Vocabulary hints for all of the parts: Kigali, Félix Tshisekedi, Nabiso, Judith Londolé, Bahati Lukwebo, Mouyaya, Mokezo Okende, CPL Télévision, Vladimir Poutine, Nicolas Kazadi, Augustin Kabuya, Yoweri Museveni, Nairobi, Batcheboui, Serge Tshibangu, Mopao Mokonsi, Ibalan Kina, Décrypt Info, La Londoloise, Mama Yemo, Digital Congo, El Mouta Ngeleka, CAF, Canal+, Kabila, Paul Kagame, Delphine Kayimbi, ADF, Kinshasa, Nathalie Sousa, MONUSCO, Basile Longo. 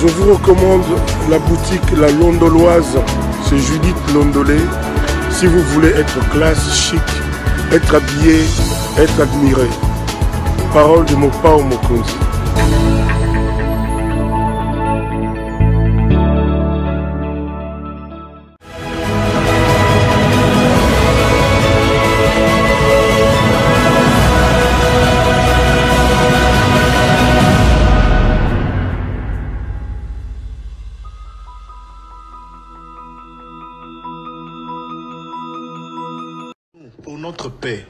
Je vous recommande la boutique La Londoloise, c'est Judith Londolé. Si vous voulez être classe, chic, être habillé, être admiré. Parole de Mopao Mokonsi.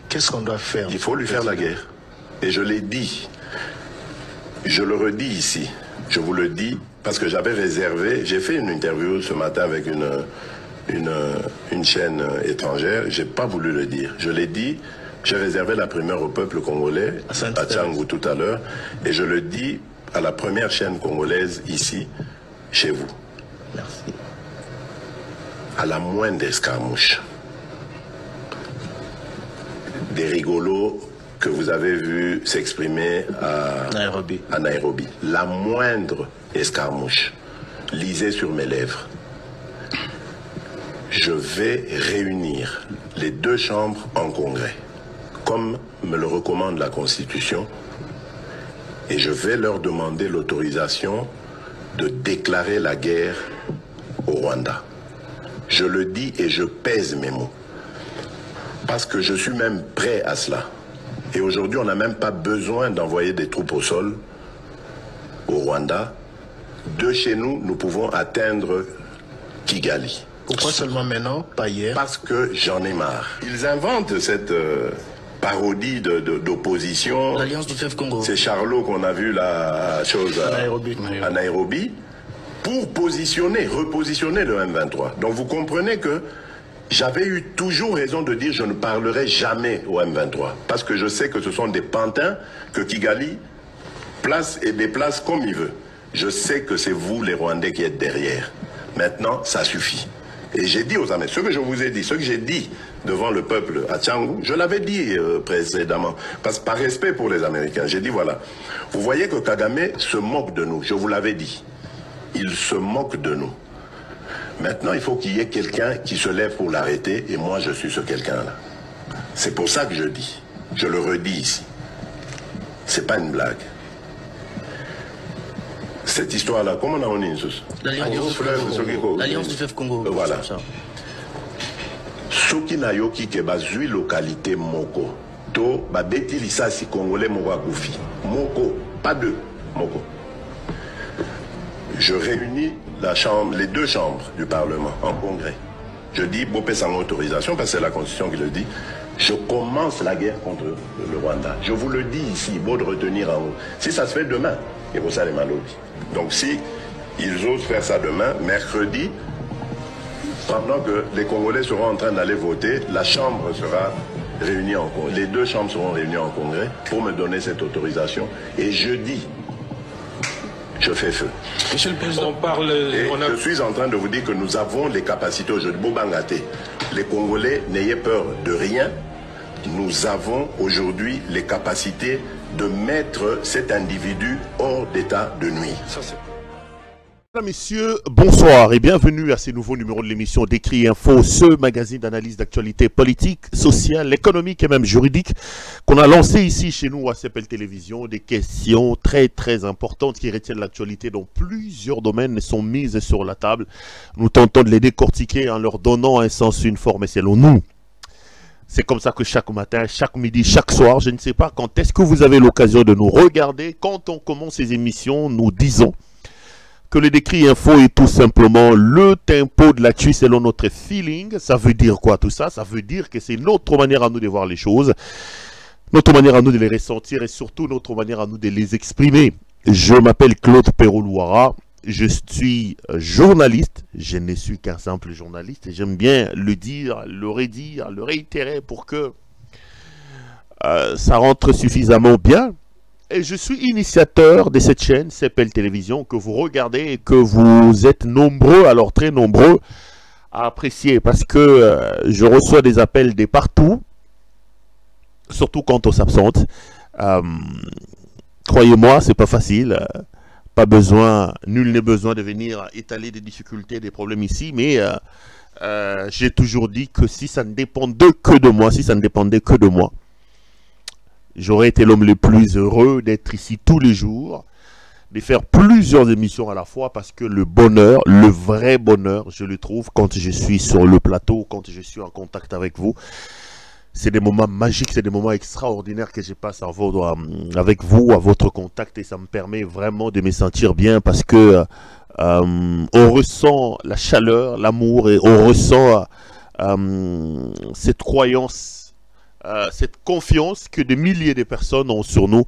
Qu'est-ce qu'on doit faire? Il faut lui faire la guerre. Et je l'ai dit, je le redis ici, je vous le dis, parce que j'avais réservé, j'ai fait une interview ce matin avec une chaîne étrangère, j'ai pas voulu le dire. Je l'ai dit, j'ai réservé la primeur au peuple congolais, à Tchangu tout à l'heure, et je le dis à la première chaîne congolaise ici, chez vous. Merci. À la moindre escarmouche. Des rigolos que vous avez vu s'exprimer à Nairobi. La moindre escarmouche, lisez sur mes lèvres. Je vais réunir les deux chambres en congrès, comme me le recommande la Constitution, et je vais leur demander l'autorisation de déclarer la guerre au Rwanda. Je le dis et je pèse mes mots. Parce que je suis même prêt à cela. Et aujourd'hui, on n'a même pas besoin d'envoyer des troupes au sol, au Rwanda. De chez nous, nous pouvons atteindre Kigali. Pourquoi seulement maintenant, pas hier? Parce que j'en ai marre. Ils inventent cette parodie d'opposition. L'Alliance du Fleuve Congo. C'est Charlot qu'on a vu la chose à Nairobi. Pour positionner, repositionner le M23. Donc vous comprenez que j'avais eu toujours raison de dire je ne parlerai jamais au M23, parce que je sais que ce sont des pantins que Kigali place et déplace comme il veut. Je sais que c'est vous les Rwandais qui êtes derrière. Maintenant, ça suffit. Et j'ai dit aux Américains, ce que je vous ai dit, ce que j'ai dit devant le peuple à Tchangu, je l'avais dit précédemment, parce que par respect pour les Américains, j'ai dit voilà, vous voyez que Kagame se moque de nous, je vous l'avais dit, il se moque de nous. Maintenant, il faut qu'il y ait quelqu'un qui se lève pour l'arrêter, et moi, je suis ce quelqu'un-là. C'est pour ça que je dis, je le redis ici. C'est pas une blague. Cette histoire-là, comment on a une chose ? L'Alliance du Fleuve Congo. Voilà. Soki na yoki ke bazui localité Moko, to babeti lisa si congolais Mouakoufi. Moko, pas deux, Moko. Je réunis la chambre, les deux chambres du Parlement en congrès. Je dis, Bopé sans autorisation, parce que c'est la Constitution qui le dit, je commence la guerre contre le Rwanda. Je vous le dis ici, il faut de retenir en haut. Si ça se fait demain, et pour ça les malobis. Donc si ils osent faire ça demain, mercredi, pendant que les Congolais seront en train d'aller voter, la chambre sera réunie en congrès. Les deux chambres seront réunies en congrès pour me donner cette autorisation. Et jeudi, je fais feu. Monsieur le Président, je suis en train de vous dire que nous avons les capacités au jeu de Bobangaté. Les Congolais, n'ayez peur de rien. Nous avons aujourd'hui les capacités de mettre cet individu hors d'état de nuit. Ça, mesdames, messieurs, bonsoir et bienvenue à ce nouveau numéro de l'émission Décrypt Info, ce magazine d'analyse d'actualité politique, sociale, économique et même juridique qu'on a lancé ici chez nous à CPL Télévision. Des questions très importantes qui retiennent l'actualité dans plusieurs domaines sont mises sur la table. Nous tentons de les décortiquer en leur donnant un sens, une forme et selon nous. C'est comme ça que chaque matin, chaque midi, chaque soir, je ne sais pas quand est-ce que vous avez l'occasion de nous regarder. Quand on commence ces émissions, nous disons que le décrit info est tout simplement le tempo de l'actu selon notre feeling. Ça veut dire quoi tout ça? Ça veut dire que c'est notre manière à nous de voir les choses, notre manière à nous de les ressentir et surtout notre manière à nous de les exprimer. Je m'appelle Claude Pero Luwara, je suis journaliste, je ne suis qu'un simple journaliste et j'aime bien le dire, le redire, le réitérer pour que ça rentre suffisamment bien. Et je suis initiateur de cette chaîne CPL Télévision que vous regardez et que vous êtes nombreux, alors très nombreux, à apprécier. Parce que je reçois des appels de partout, surtout quand on s'absente. Croyez-moi, c'est pas facile. pas besoin, nul n'est besoin de venir étaler des difficultés, des problèmes ici, mais j'ai toujours dit que si ça ne dépendait que de moi, si ça ne dépendait que de moi, j'aurais été l'homme le plus heureux d'être ici tous les jours, de faire plusieurs émissions à la fois, parce que le bonheur, le vrai bonheur, je le trouve quand je suis sur le plateau, quand je suis en contact avec vous. C'est des moments magiques, c'est des moments extraordinaires que je passe avec vous, à votre contact, et ça me permet vraiment de me sentir bien, parce que on ressent la chaleur, l'amour, et on ressent cette croyance, cette confiance que des milliers de personnes ont sur nous.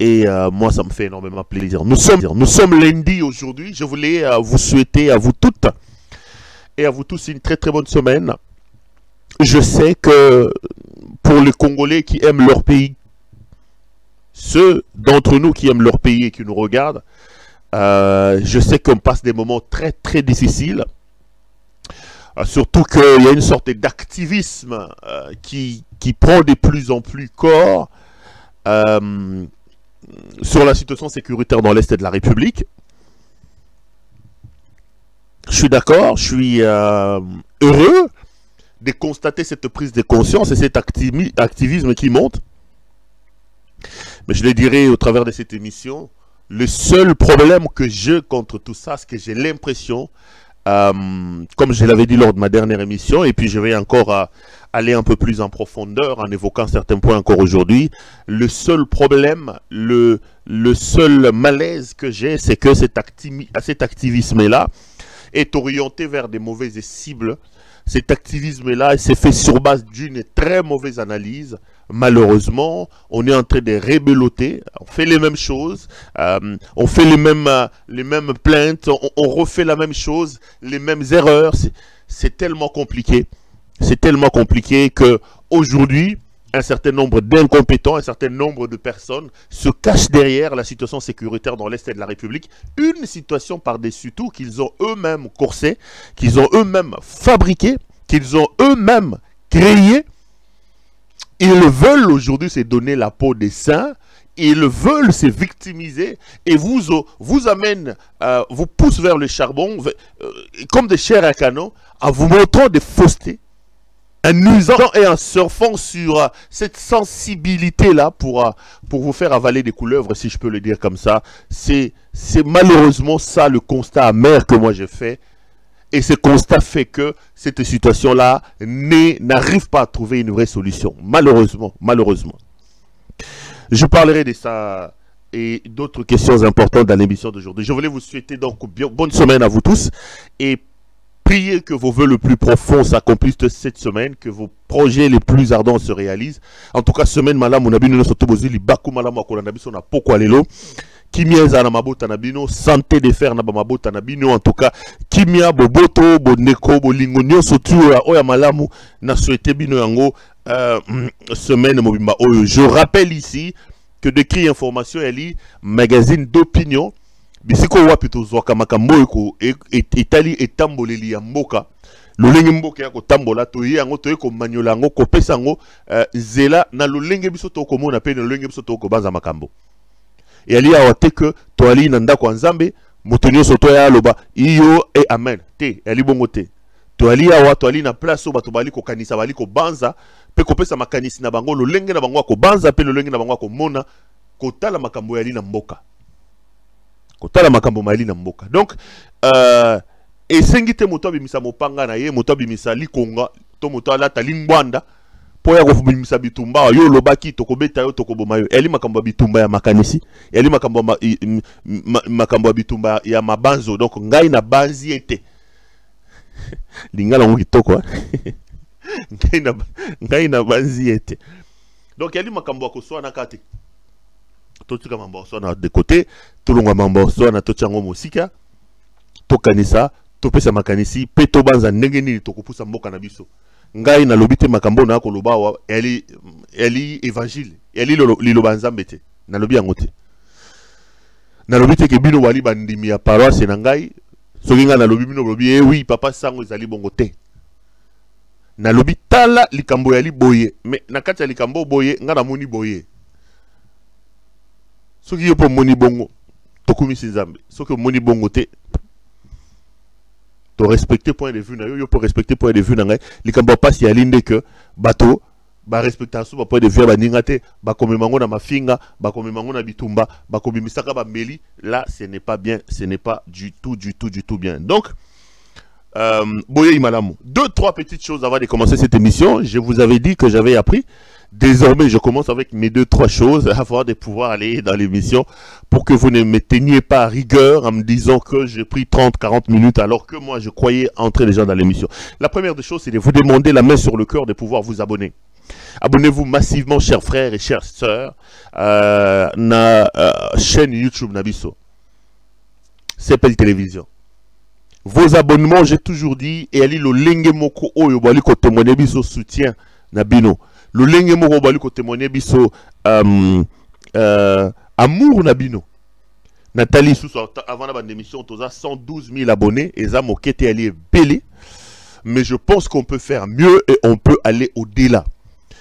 Et moi, ça me fait énormément plaisir. Nous sommes lundi aujourd'hui. Je voulais vous souhaiter à vous toutes et à vous tous une très très bonne semaine. Je sais que pour les Congolais qui aiment leur pays, ceux d'entre nous qui aiment leur pays et qui nous regardent, je sais qu'on passe des moments très très difficiles. Surtout qu'il y a une sorte d'activisme qui prend de plus en plus corps sur la situation sécuritaire dans l'Est de la République. Je suis d'accord, je suis heureux de constater cette prise de conscience et cet activisme qui monte. Mais je le dirai au travers de cette émission, le seul problème que j'ai contre tout ça, c'est que j'ai l'impression, comme je l'avais dit lors de ma dernière émission, et puis je vais encore aller un peu plus en profondeur en évoquant certains points encore aujourd'hui, le seul problème, le seul malaise que j'ai, c'est que cet activisme-là est orienté vers des mauvaises cibles. Cet activisme-là s'est fait sur base d'une très mauvaise analyse. Malheureusement, on est en train de rébeloter. On fait les mêmes choses, on fait les mêmes plaintes, on refait la même chose, les mêmes erreurs. C'est tellement compliqué. C'est tellement compliqué qu'aujourd'hui, un certain nombre d'incompétents, un certain nombre de personnes se cachent derrière la situation sécuritaire dans l'Est de la République. Une situation par-dessus tout qu'ils ont eux-mêmes corsée, qu'ils ont eux-mêmes fabriquée, qu'ils ont eux-mêmes créée. Ils veulent aujourd'hui se donner la peau des saints, ils veulent se victimiser et vous amènent, vous poussent vers le charbon, comme des chairs à canon, en vous montrant des faussetés, en usant et en surfant sur cette sensibilité-là pour vous faire avaler des couleuvres, si je peux le dire comme ça. C'est malheureusement ça le constat amer que moi j'ai fait. Et ce constat fait que cette situation-là n'arrive pas à trouver une vraie solution. Malheureusement, malheureusement. Je parlerai de ça et d'autres questions importantes dans l'émission d'aujourd'hui. Je voulais vous souhaiter donc bonne semaine à vous tous et priez que vos voeux le plus profond s'accomplissent cette semaine, que vos projets les plus ardents se réalisent. En tout cas, semaine malamu na bino soto bozili baku malamu akola na biso na pokwa lelo. Kimieza na mabota na bino, santé de fer na mabota na bino. En tout cas, kimia boboto boneko bolingo nyonso tuya oya malamu na souhaité bino yango semaine mobimba oyo. Je rappelle ici que Décrypt Information eli magazine d'opinion. Bisiko wapi tozwaka makambo eko etali etamboleli ya mboka lolenge mboka ya kotambola toyi yango toyi komanyola yango kopesa yango zela na lolenge biso tokomona pe na lolenge biso tokobanza makambo yali awa te ke toali na ndako ya Nzambe moto nyonso toya loba iyo e amen te yali bongo te toali awa toali na place bato bali kokanisa bali kobanza pe kopesa makanisi na bango lolenge na bango kobanza pe lolenge na bango komona kotala makambo yali na mboka. Donc, et sengite moto bimisa mopanga na ye, moto bimisa likonga, to moto alata lingwanda, po ya kofu bimisa bitumba, yo lobaki, toko beta yo, toko boma yo, eli makambo bitumba ya makanisi, eli makambo bitumba ya mabanzo, donc ngai na banzi ete. Lingala ngokitoko, ngai na banzi ete. Donc, eli makambo akoswa na kate. Totika mamboso na de côté tulunga mamboso na tochango musika tokanisa topesa makanisi pe tobanza ndenge nili tokopusa mboka na biso ngai na lobite makambo na koloba eli évangile eli liloba Nzambe te na lobi yango te na lobite ke bino wali bandimi ya paroisse na ngai soki nga na lobi bino lobi oui papa sango ezali bongo te na lobi tala likambo yali boye mais na kati ya likambo boye nga na moni boye. Soki yo po moni bongo, tu respectes point de vue, tu peux respecter point de vue, les Kamba passent à l'inde que bateau, ba respectation point de vue, ba ningate, ba komemango na mafinga, ba komemango na bitumba, ba komisaka ba meli, là ce n'est pas bien, ce n'est pas du tout bien. Donc Boye Malamu, 2-3 petites choses avant de commencer cette émission. Je vous avais dit que j'avais appris. Désormais, je commence avec mes 2-3 choses avant de pouvoir aller dans l'émission pour que vous ne me teniez pas à rigueur en me disant que j'ai pris 30-40 minutes alors que moi, je croyais entrer les gens dans l'émission. La première des choses, c'est de vous demander la main sur le cœur de pouvoir vous abonner. Abonnez-vous massivement, chers frères et chères sœurs, à la chaîne YouTube Nabiso, CPL Télévision. Vos abonnements, j'ai toujours dit, et ali lo lenge moko oyo bali ko témoigner biso soutien na bino. Lo lenge moko bali ko témoigner biso amour na bino. Nathalie Sousa avant la bande émission, on a 112 000 abonnés et ça mokete ali belé. Mais je pense qu'on peut faire mieux et on peut aller au-delà.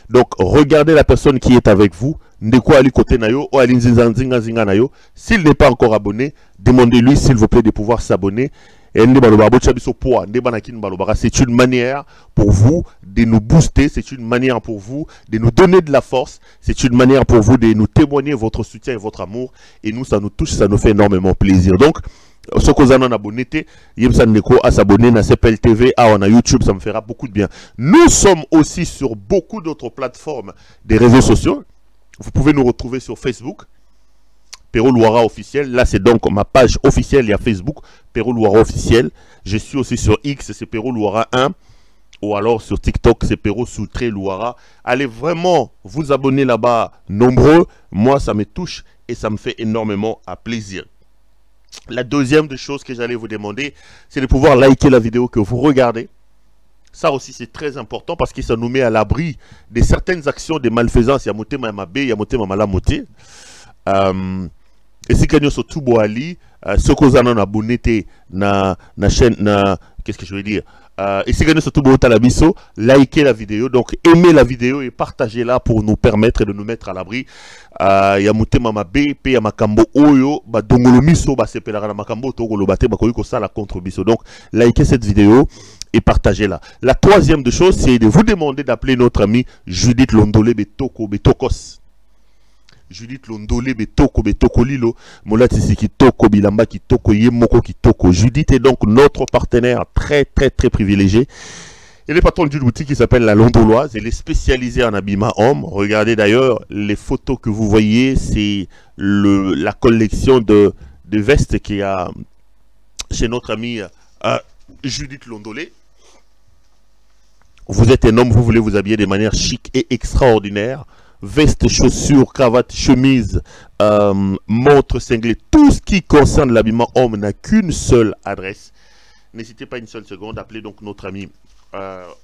Donc regardez la personne qui est avec vous. S'il n'est pas encore abonné, demandez-lui s'il vous plaît de pouvoir s'abonner. C'est une manière pour vous de nous booster, c'est une manière pour vous de nous donner de la force, c'est une manière pour vous de nous témoigner votre soutien et votre amour. Et nous, ça nous touche, ça nous fait énormément plaisir. Donc, ce que vous avez abonné, à s'abonner à CPL TV, à YouTube, ça me fera beaucoup de bien. Nous sommes aussi sur beaucoup d'autres plateformes des réseaux sociaux. Vous pouvez nous retrouver sur Facebook. Pero Luwara officiel, là c'est donc ma page officielle, il y a Facebook, Pero Luwara officiel. Je suis aussi sur X, c'est Pero Luwara 1, ou alors sur TikTok, c'est Pero Soutré Luwara. Allez vraiment vous abonner là-bas, nombreux, moi ça me touche et ça me fait énormément à plaisir. La deuxième des choses que j'allais vous demander, c'est de pouvoir liker la vidéo que vous regardez. Ça aussi c'est très important parce que ça nous met à l'abri de certaines actions de malfaisance. Il y a moté mamabé, il y a moté mamalamoté. Et si quelqu'un surtout boali, ce qu'on a en abonné na na chaîne na qu'est-ce que je veux dire? Et si quelqu'un surtout boali talabiso, likez la vidéo, donc aimez la vidéo et partagez-la pour nous permettre de nous mettre à l'abri. Yamute mamabe, pe yamakambo oyo, ba dongolomiso, ba sepelara makambo togolobate, ba koyiko ça la contrebiso. Donc likez cette vidéo et partagez-la. La troisième de chose, c'est de vous demander d'appeler notre ami Judith Londolé Betokos. Judith Londolé Betoko Betoko Lilo Molatisi Kitoko Bilamba Kitoko Yemoko Kitoko. Judith est donc notre partenaire très privilégié. Elle est patronne d'une boutique qui s'appelle la Londoloise. Elle est spécialisée en habillement homme. Regardez d'ailleurs les photos que vous voyez, c'est la collection de vestes qu'il y a chez notre amie Judith Londolé. Vous êtes un homme, vous voulez vous habiller de manière chic et extraordinaire. Veste, chaussures, cravate, chemise, montre, cinglet, tout ce qui concerne l'habillement homme n'a qu'une seule adresse. N'hésitez pas une seule seconde, appelez donc notre amie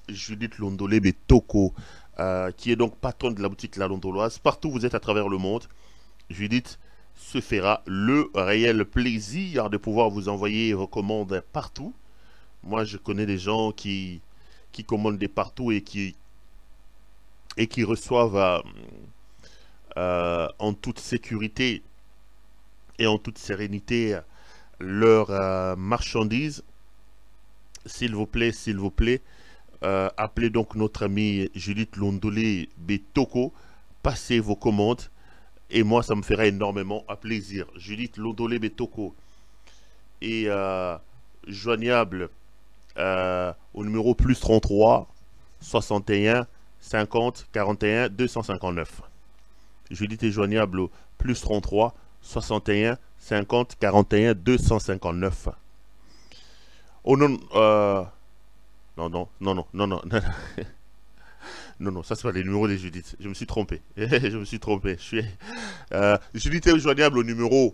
Judith Londolé Betoko, qui est donc patronne de la boutique La Londoloise. Partout où vous êtes à travers le monde, Judith se fera le réel plaisir de pouvoir vous envoyer vos commandes partout. Moi, je connais des gens qui commandent des partout et qui reçoivent en toute sécurité et en toute sérénité leurs marchandises. S'il vous plaît, appelez donc notre amie Judith Londolé Betoko, passez vos commandes et moi ça me fera énormément à plaisir. Judith Londolé Betoko est joignable au numéro plus 33 61 50 41 259. Judith est joignable au plus 33 61 50 41 259. Oh non, non, ça c'est pas les numéros de Judith. Je me suis trompé. Judith est joignable au numéro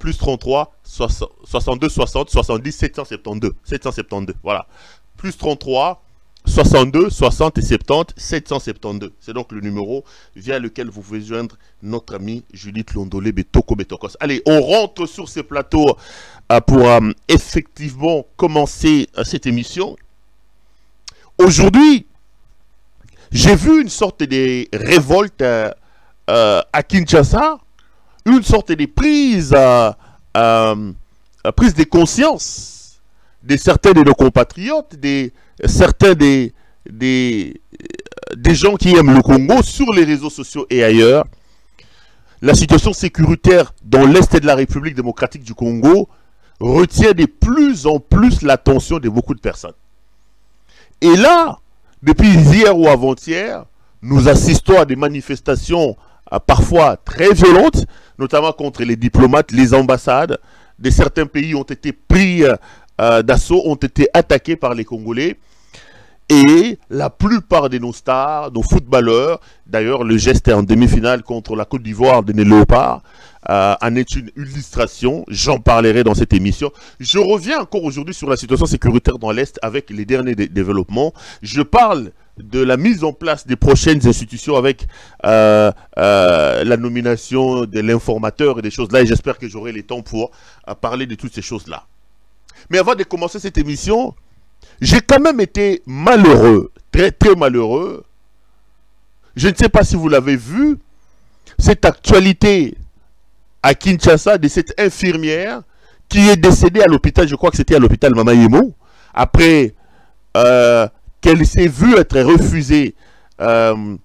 plus 33 62 60 70 772. 772, voilà. Plus 33 62, 60 et 70, 772. C'est donc le numéro via lequel vous pouvez joindre notre amie Judith Londolé Betoko Betokos. Allez, on rentre sur ce plateau pour effectivement commencer cette émission. Aujourd'hui, j'ai vu une sorte de révolte à Kinshasa, une sorte de prise prise de conscience de certains de nos compatriotes, de certains des gens qui aiment le Congo sur les réseaux sociaux et ailleurs. La situation sécuritaire dans l'Est de la République démocratique du Congo retient de plus en plus l'attention de beaucoup de personnes. Et là, depuis hier ou avant-hier, nous assistons à des manifestations parfois très violentes, notamment contre les diplomates, les ambassades. De certains pays ont été pris d'assaut, ont été attaqués par les Congolais. Et la plupart de nos stars, nos footballeurs, d'ailleurs le geste en demi-finale contre la Côte d'Ivoire de Léopard, en est une illustration, j'en parlerai dans cette émission. Je reviens encore aujourd'hui sur la situation sécuritaire dans l'Est avec les derniers développements. Je parle de la mise en place des prochaines institutions avec la nomination de l'informateur et des choses là, et j'espère que j'aurai le temps pour parler de toutes ces choses-là. Mais avant de commencer cette émission, j'ai quand même été malheureux, très très malheureux. Je ne sais pas si vous l'avez vu, cette actualité à Kinshasa de cette infirmière qui est décédée à l'hôpital, je crois que c'était à l'hôpital Mamayemo, après qu'elle s'est vue être refusée en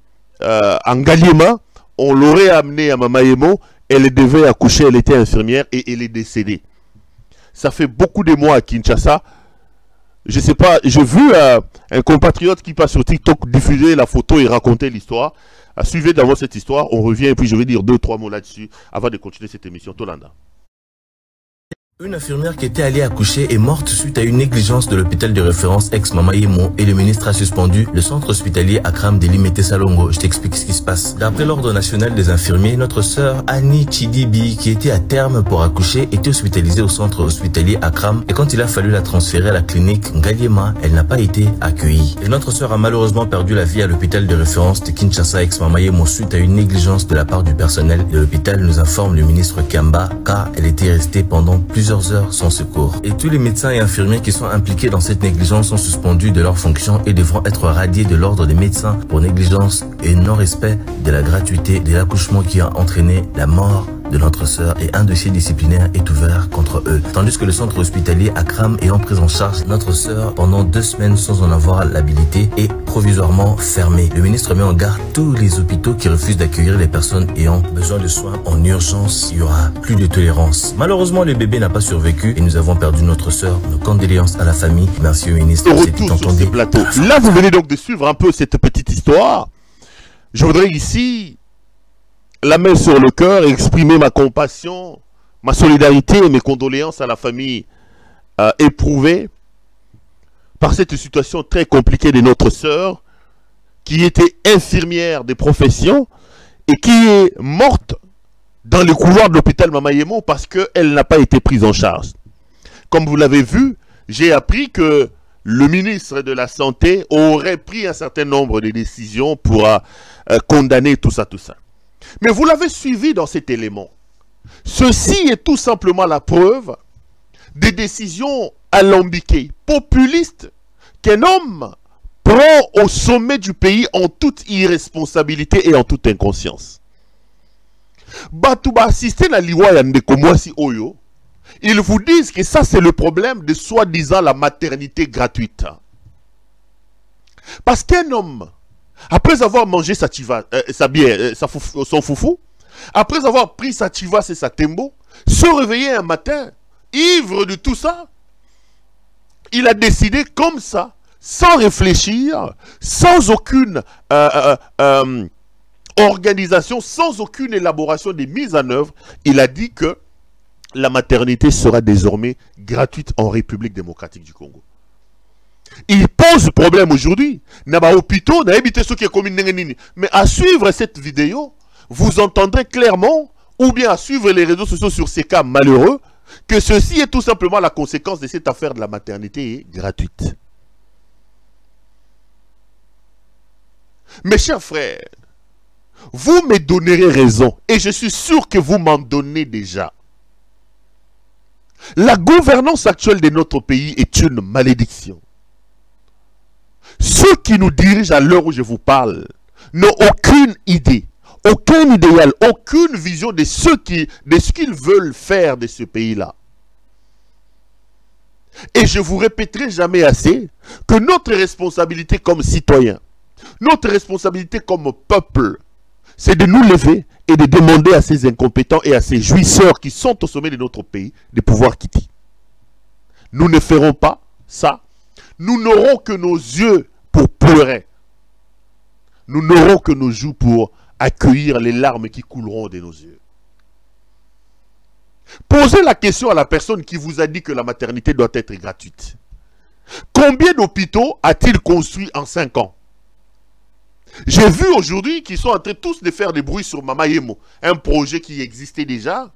Galiema, on l'aurait amenée à Mamayemo, elle devait accoucher, elle était infirmière et elle est décédée. Ça fait beaucoup de mois à Kinshasa. Je sais pas, j'ai vu un compatriote qui passe sur TikTok diffuser la photo et raconter l'histoire. Suivez d'abord cette histoire, on revient et puis je vais dire deux, trois mots là-dessus avant de continuer cette émission. Tolanda. Une infirmière qui était allée accoucher est morte suite à une négligence de l'hôpital de référence ex-Mamayemo et le ministre a suspendu le centre hospitalier Akram Delimete Salongo. Je t'explique ce qui se passe. D'après l'ordre national des infirmiers, notre sœur Annie Chidibi, qui était à terme pour accoucher, était hospitalisée au centre hospitalier Akram et quand il a fallu la transférer à la clinique Ngaliema, elle n'a pas été accueillie. Et notre sœur a malheureusement perdu la vie à l'hôpital de référence de Kinshasa ex-Mamayemo suite à une négligence de la part du personnel de l'hôpital, nous informe le ministre Kamba, car elle était restée pendant plusieurs heures sans secours. Et tous les médecins et infirmiers qui sont impliqués dans cette négligence sont suspendus de leurs fonctions et devront être radiés de l'ordre des médecins pour négligence et non-respect de la gratuité de l'accouchement qui a entraîné la mort de notre sœur et un dossier disciplinaire est ouvert contre eux. Tandis que le centre hospitalier Akram ayant pris en charge notre sœur pendant 2 semaines sans en avoir l'habilité est provisoirement fermé. Le ministre met en garde tous les hôpitaux qui refusent d'accueillir les personnes ayant besoin de soins en urgence. Il n'y aura plus de tolérance. Malheureusement, le bébé n'a pas survécu et nous avons perdu notre sœur. Nos condoléances à la famille. Merci au ministre. Retour sur ce plateau. Là, vous venez donc de suivre un peu cette petite histoire. Je voudrais ici la main sur le cœur, exprimer ma compassion, ma solidarité et mes condoléances à la famille éprouvée par cette situation très compliquée de notre sœur qui était infirmière de profession et qui est morte dans les couloirs de l'hôpital Mamayemo parce qu'elle n'a pas été prise en charge. Comme vous l'avez vu, j'ai appris que le ministre de la Santé aurait pris un certain nombre de décisions pour condamner tout ça, tout ça. Mais vous l'avez suivi dans cet élément. Ceci est tout simplement la preuve des décisions alambiquées, populistes, qu'un homme prend au sommet du pays en toute irresponsabilité et en toute inconscience. Batouba assisté na liwa ya ndeko mwasi oyo, ils vous disent que ça c'est le problème de soi-disant la maternité gratuite. Parce qu'un homme, après avoir mangé sa tiva, son foufou, après avoir pris sa tiva et sa tembo, se réveiller un matin, ivre de tout ça, il a décidé comme ça, sans réfléchir, sans aucune organisation, sans aucune élaboration des mises en œuvre, il a dit que la maternité sera désormais gratuite en République démocratique du Congo. Il pose problème aujourd'hui. Mais à suivre cette vidéo, vous entendrez clairement, ou bien à suivre les réseaux sociaux sur ces cas malheureux, que ceci est tout simplement la conséquence de cette affaire de la maternité gratuite. Mes chers frères, vous me donnerez raison, et je suis sûr que vous m'en donnez déjà. La gouvernance actuelle de notre pays est une malédiction. Ceux qui nous dirigent à l'heure où je vous parle n'ont aucune idée, aucun idéal, aucune vision de ce qu'ils veulent faire de ce pays-là. Et je vous répéterai jamais assez que notre responsabilité comme citoyens, notre responsabilité comme peuple, c'est de nous lever et de demander à ces incompétents et à ces jouisseurs qui sont au sommet de notre pays de pouvoir quitter. Nous ne ferons pas ça. Nous n'aurons que nos yeux pour pleurer. Nous n'aurons que nos joues pour accueillir les larmes qui couleront de nos yeux. Posez la question à la personne qui vous a dit que la maternité doit être gratuite. Combien d'hôpitaux a-t-il construit en 5 ans? J'ai vu aujourd'hui qu'ils sont en train tous de faire des bruits sur Mama Yemo, un projet qui existait déjà.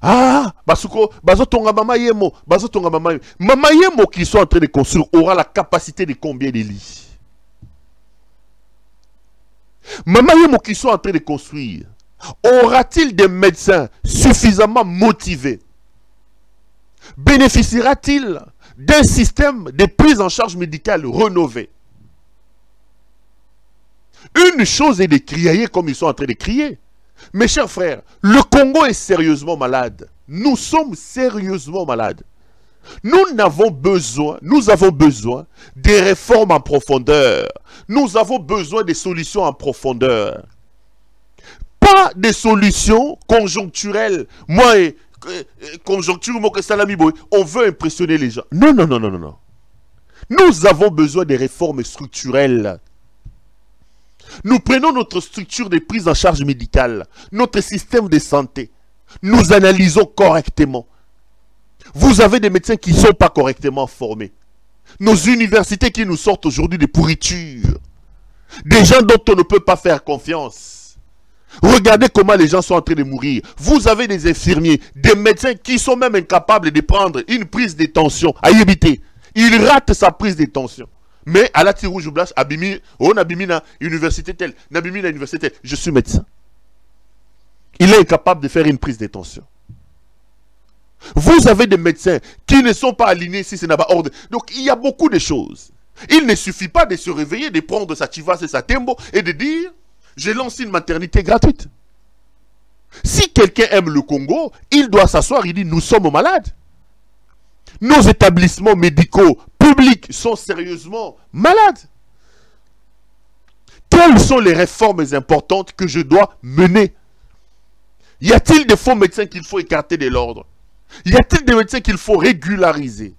Ah, Basuko, Bazotonga Mama Yemo, Bazotonga Mama Yemo. Mama Yemo qui sont en train de construire aura la capacité de combien de lits? Mama Yemo qui sont en train de construire, aura-t-il des médecins suffisamment motivés? Bénéficiera-t-il d'un système de prise en charge médicale rénové? Une chose est de crier comme ils sont en train de crier. Mes chers frères, le Congo est sérieusement malade. Nous sommes sérieusement malades. Nous avons besoin des réformes en profondeur. Nous avons besoin des solutions en profondeur. Pas des solutions conjoncturelles. Moi, conjoncture, on veut impressionner les gens. Non, non, non, non, non. Nous avons besoin des réformes structurelles. Nous prenons notre structure de prise en charge médicale, notre système de santé. Nous analysons correctement. Vous avez des médecins qui ne sont pas correctement formés. Nos universités qui nous sortent aujourd'hui des pourritures. Des gens dont on ne peut pas faire confiance. Regardez comment les gens sont en train de mourir. Vous avez des infirmiers, des médecins qui sont même incapables de prendre une prise de tension. Aïe, éviter. Il rate sa prise de tension. Mais à la rouge blanche, abimi, on abimi na université telle, n'abimi na université telle. Je suis médecin. Il est incapable de faire une prise de tension. Vous avez des médecins qui ne sont pas alignés si ce n'est pas ordre. Donc il y a beaucoup de choses. Il ne suffit pas de se réveiller, de prendre sa chivas et sa tembo et de dire je lance une maternité gratuite. Si quelqu'un aime le Congo, il doit s'asseoir, il dit nous sommes malades. Nos établissements médicaux publics sont sérieusement malades. Quelles sont les réformes importantes que je dois mener? Y a-t-il des faux médecins qu'il faut écarter de l'ordre? Y a-t-il des médecins qu'il faut régulariser?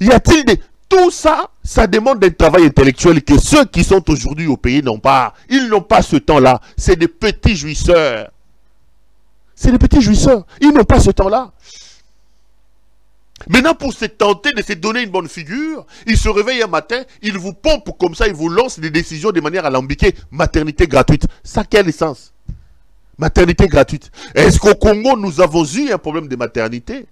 Y a-t-il des... Tout ça, ça demande un travail intellectuel que ceux qui sont aujourd'hui au pays n'ont pas. Ils n'ont pas ce temps-là. C'est des petits jouisseurs. C'est des petits jouisseurs. Ils n'ont pas ce temps-là. Maintenant, pour se tenter de se donner une bonne figure, il se réveille un matin, il vous pompe comme ça, il vous lance des décisions de manière alambiquée. Maternité gratuite. Ça, quel sens? Maternité gratuite. Est-ce qu'au Congo, nous avons eu un problème de maternité?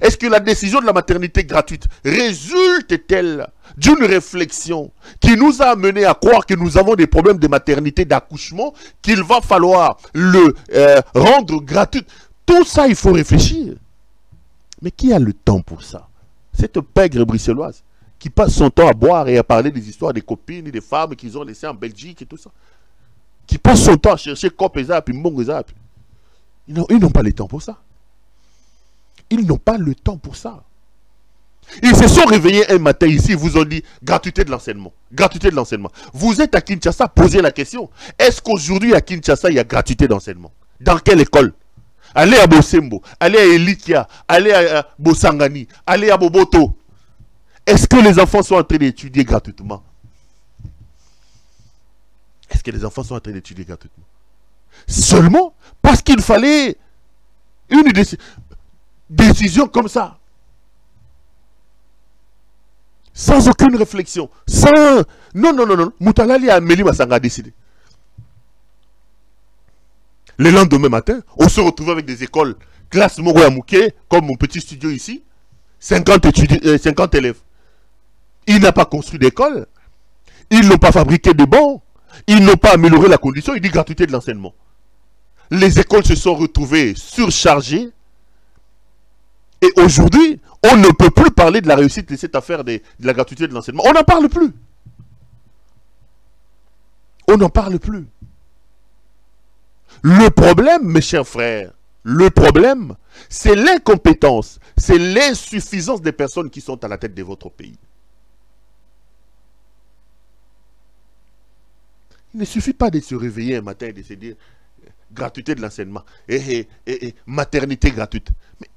Est-ce que la décision de la maternité gratuite résulte-t-elle d'une réflexion qui nous a amené à croire que nous avons des problèmes de maternité, d'accouchement, qu'il va falloir le rendre gratuit? Tout ça, il faut réfléchir. Mais qui a le temps pour ça? Cette pègre bruxelloise qui passe son temps à boire et à parler des histoires des copines et des femmes qu'ils ont laissées en Belgique et tout ça. Qui passe son temps à chercher Copezap et Mongezap. Ils n'ont pas le temps pour ça. Ils n'ont pas le temps pour ça. Ils se sont réveillés un matin ici, ils vous ont dit gratuité de l'enseignement. Gratuité de l'enseignement. Vous êtes à Kinshasa, posez la question. Est-ce qu'aujourd'hui à Kinshasa, il y a gratuité d'enseignement? Dans quelle école? Allez à Bosembo, allez à Elikia, allez à Bosangani, allez à Boboto. Est-ce que les enfants sont en train d'étudier gratuitement? Est-ce que les enfants sont en train d'étudier gratuitement? Seulement parce qu'il fallait une décision comme ça. Sans aucune réflexion. Sans... Non, non, non, non. Moutalali a Amélie Massanga décidé. Le lendemain matin, on se retrouve avec des écoles, classe Moroyamouké, comme mon petit studio ici, 50 élèves. Il n'a pas construit d'école, ils n'ont pas fabriqué de bancs, ils n'ont pas amélioré la condition, il dit gratuité de l'enseignement. Les écoles se sont retrouvées surchargées, et aujourd'hui, on ne peut plus parler de la réussite de cette affaire de la gratuité de l'enseignement. On n'en parle plus. On n'en parle plus. Le problème, mes chers frères, le problème, c'est l'incompétence, c'est l'insuffisance des personnes qui sont à la tête de votre pays. Il ne suffit pas de se réveiller un matin et de se dire gratuité de l'enseignement et maternité gratuite. Mais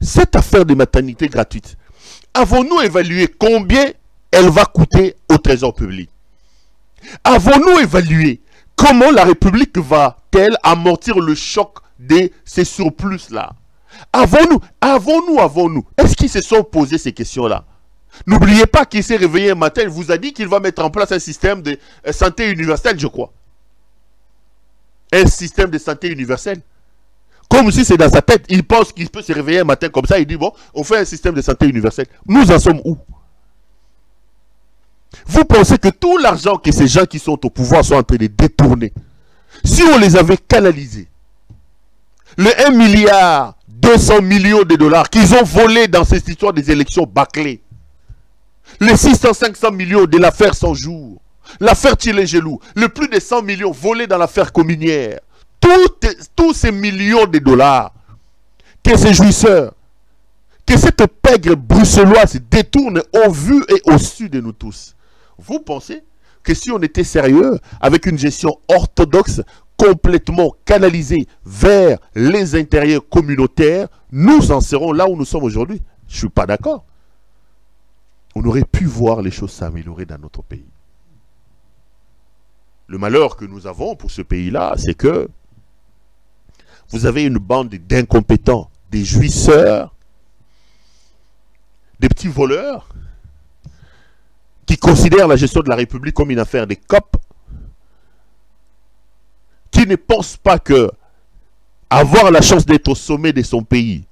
cette affaire de maternité gratuite, avons-nous évalué combien elle va coûter au trésor public? Avons-nous évalué comment la République va-t-elle amortir le choc de ces surplus-là? Avons-nous est-ce qu'ils se sont posés ces questions-là? N'oubliez pas qu'il s'est réveillé un matin, il vous a dit qu'il va mettre en place un système de santé universel, je crois. Un système de santé universel. Comme si c'est dans sa tête, il pense qu'il peut se réveiller un matin comme ça, il dit bon, on fait un système de santé universel. Nous en sommes où? Vous pensez que tout l'argent que ces gens qui sont au pouvoir sont en train de détourner, si on les avait canalisés, le 1,2 milliard de dollars qu'ils ont volé dans cette histoire des élections bâclées, les 600-500 millions de l'affaire Sanjour, l'affaire Tchilé-Gelou, le plus de 100 millions volés dans l'affaire Cominière, tous ces millions de dollars, que ces jouisseurs, que cette pègre bruxelloise détourne au vu et au su de nous tous. Vous pensez que si on était sérieux, avec une gestion orthodoxe, complètement canalisée vers les intérieurs communautaires, nous en serons là où nous sommes aujourd'hui? Je ne suis pas d'accord. On aurait pu voir les choses s'améliorer dans notre pays. Le malheur que nous avons pour ce pays-là, c'est que vous avez une bande d'incompétents, des jouisseurs, des petits voleurs, qui considèrent la gestion de la République comme une affaire des copes, qui ne pensent pas que avoir la chance d'être au sommet de son pays,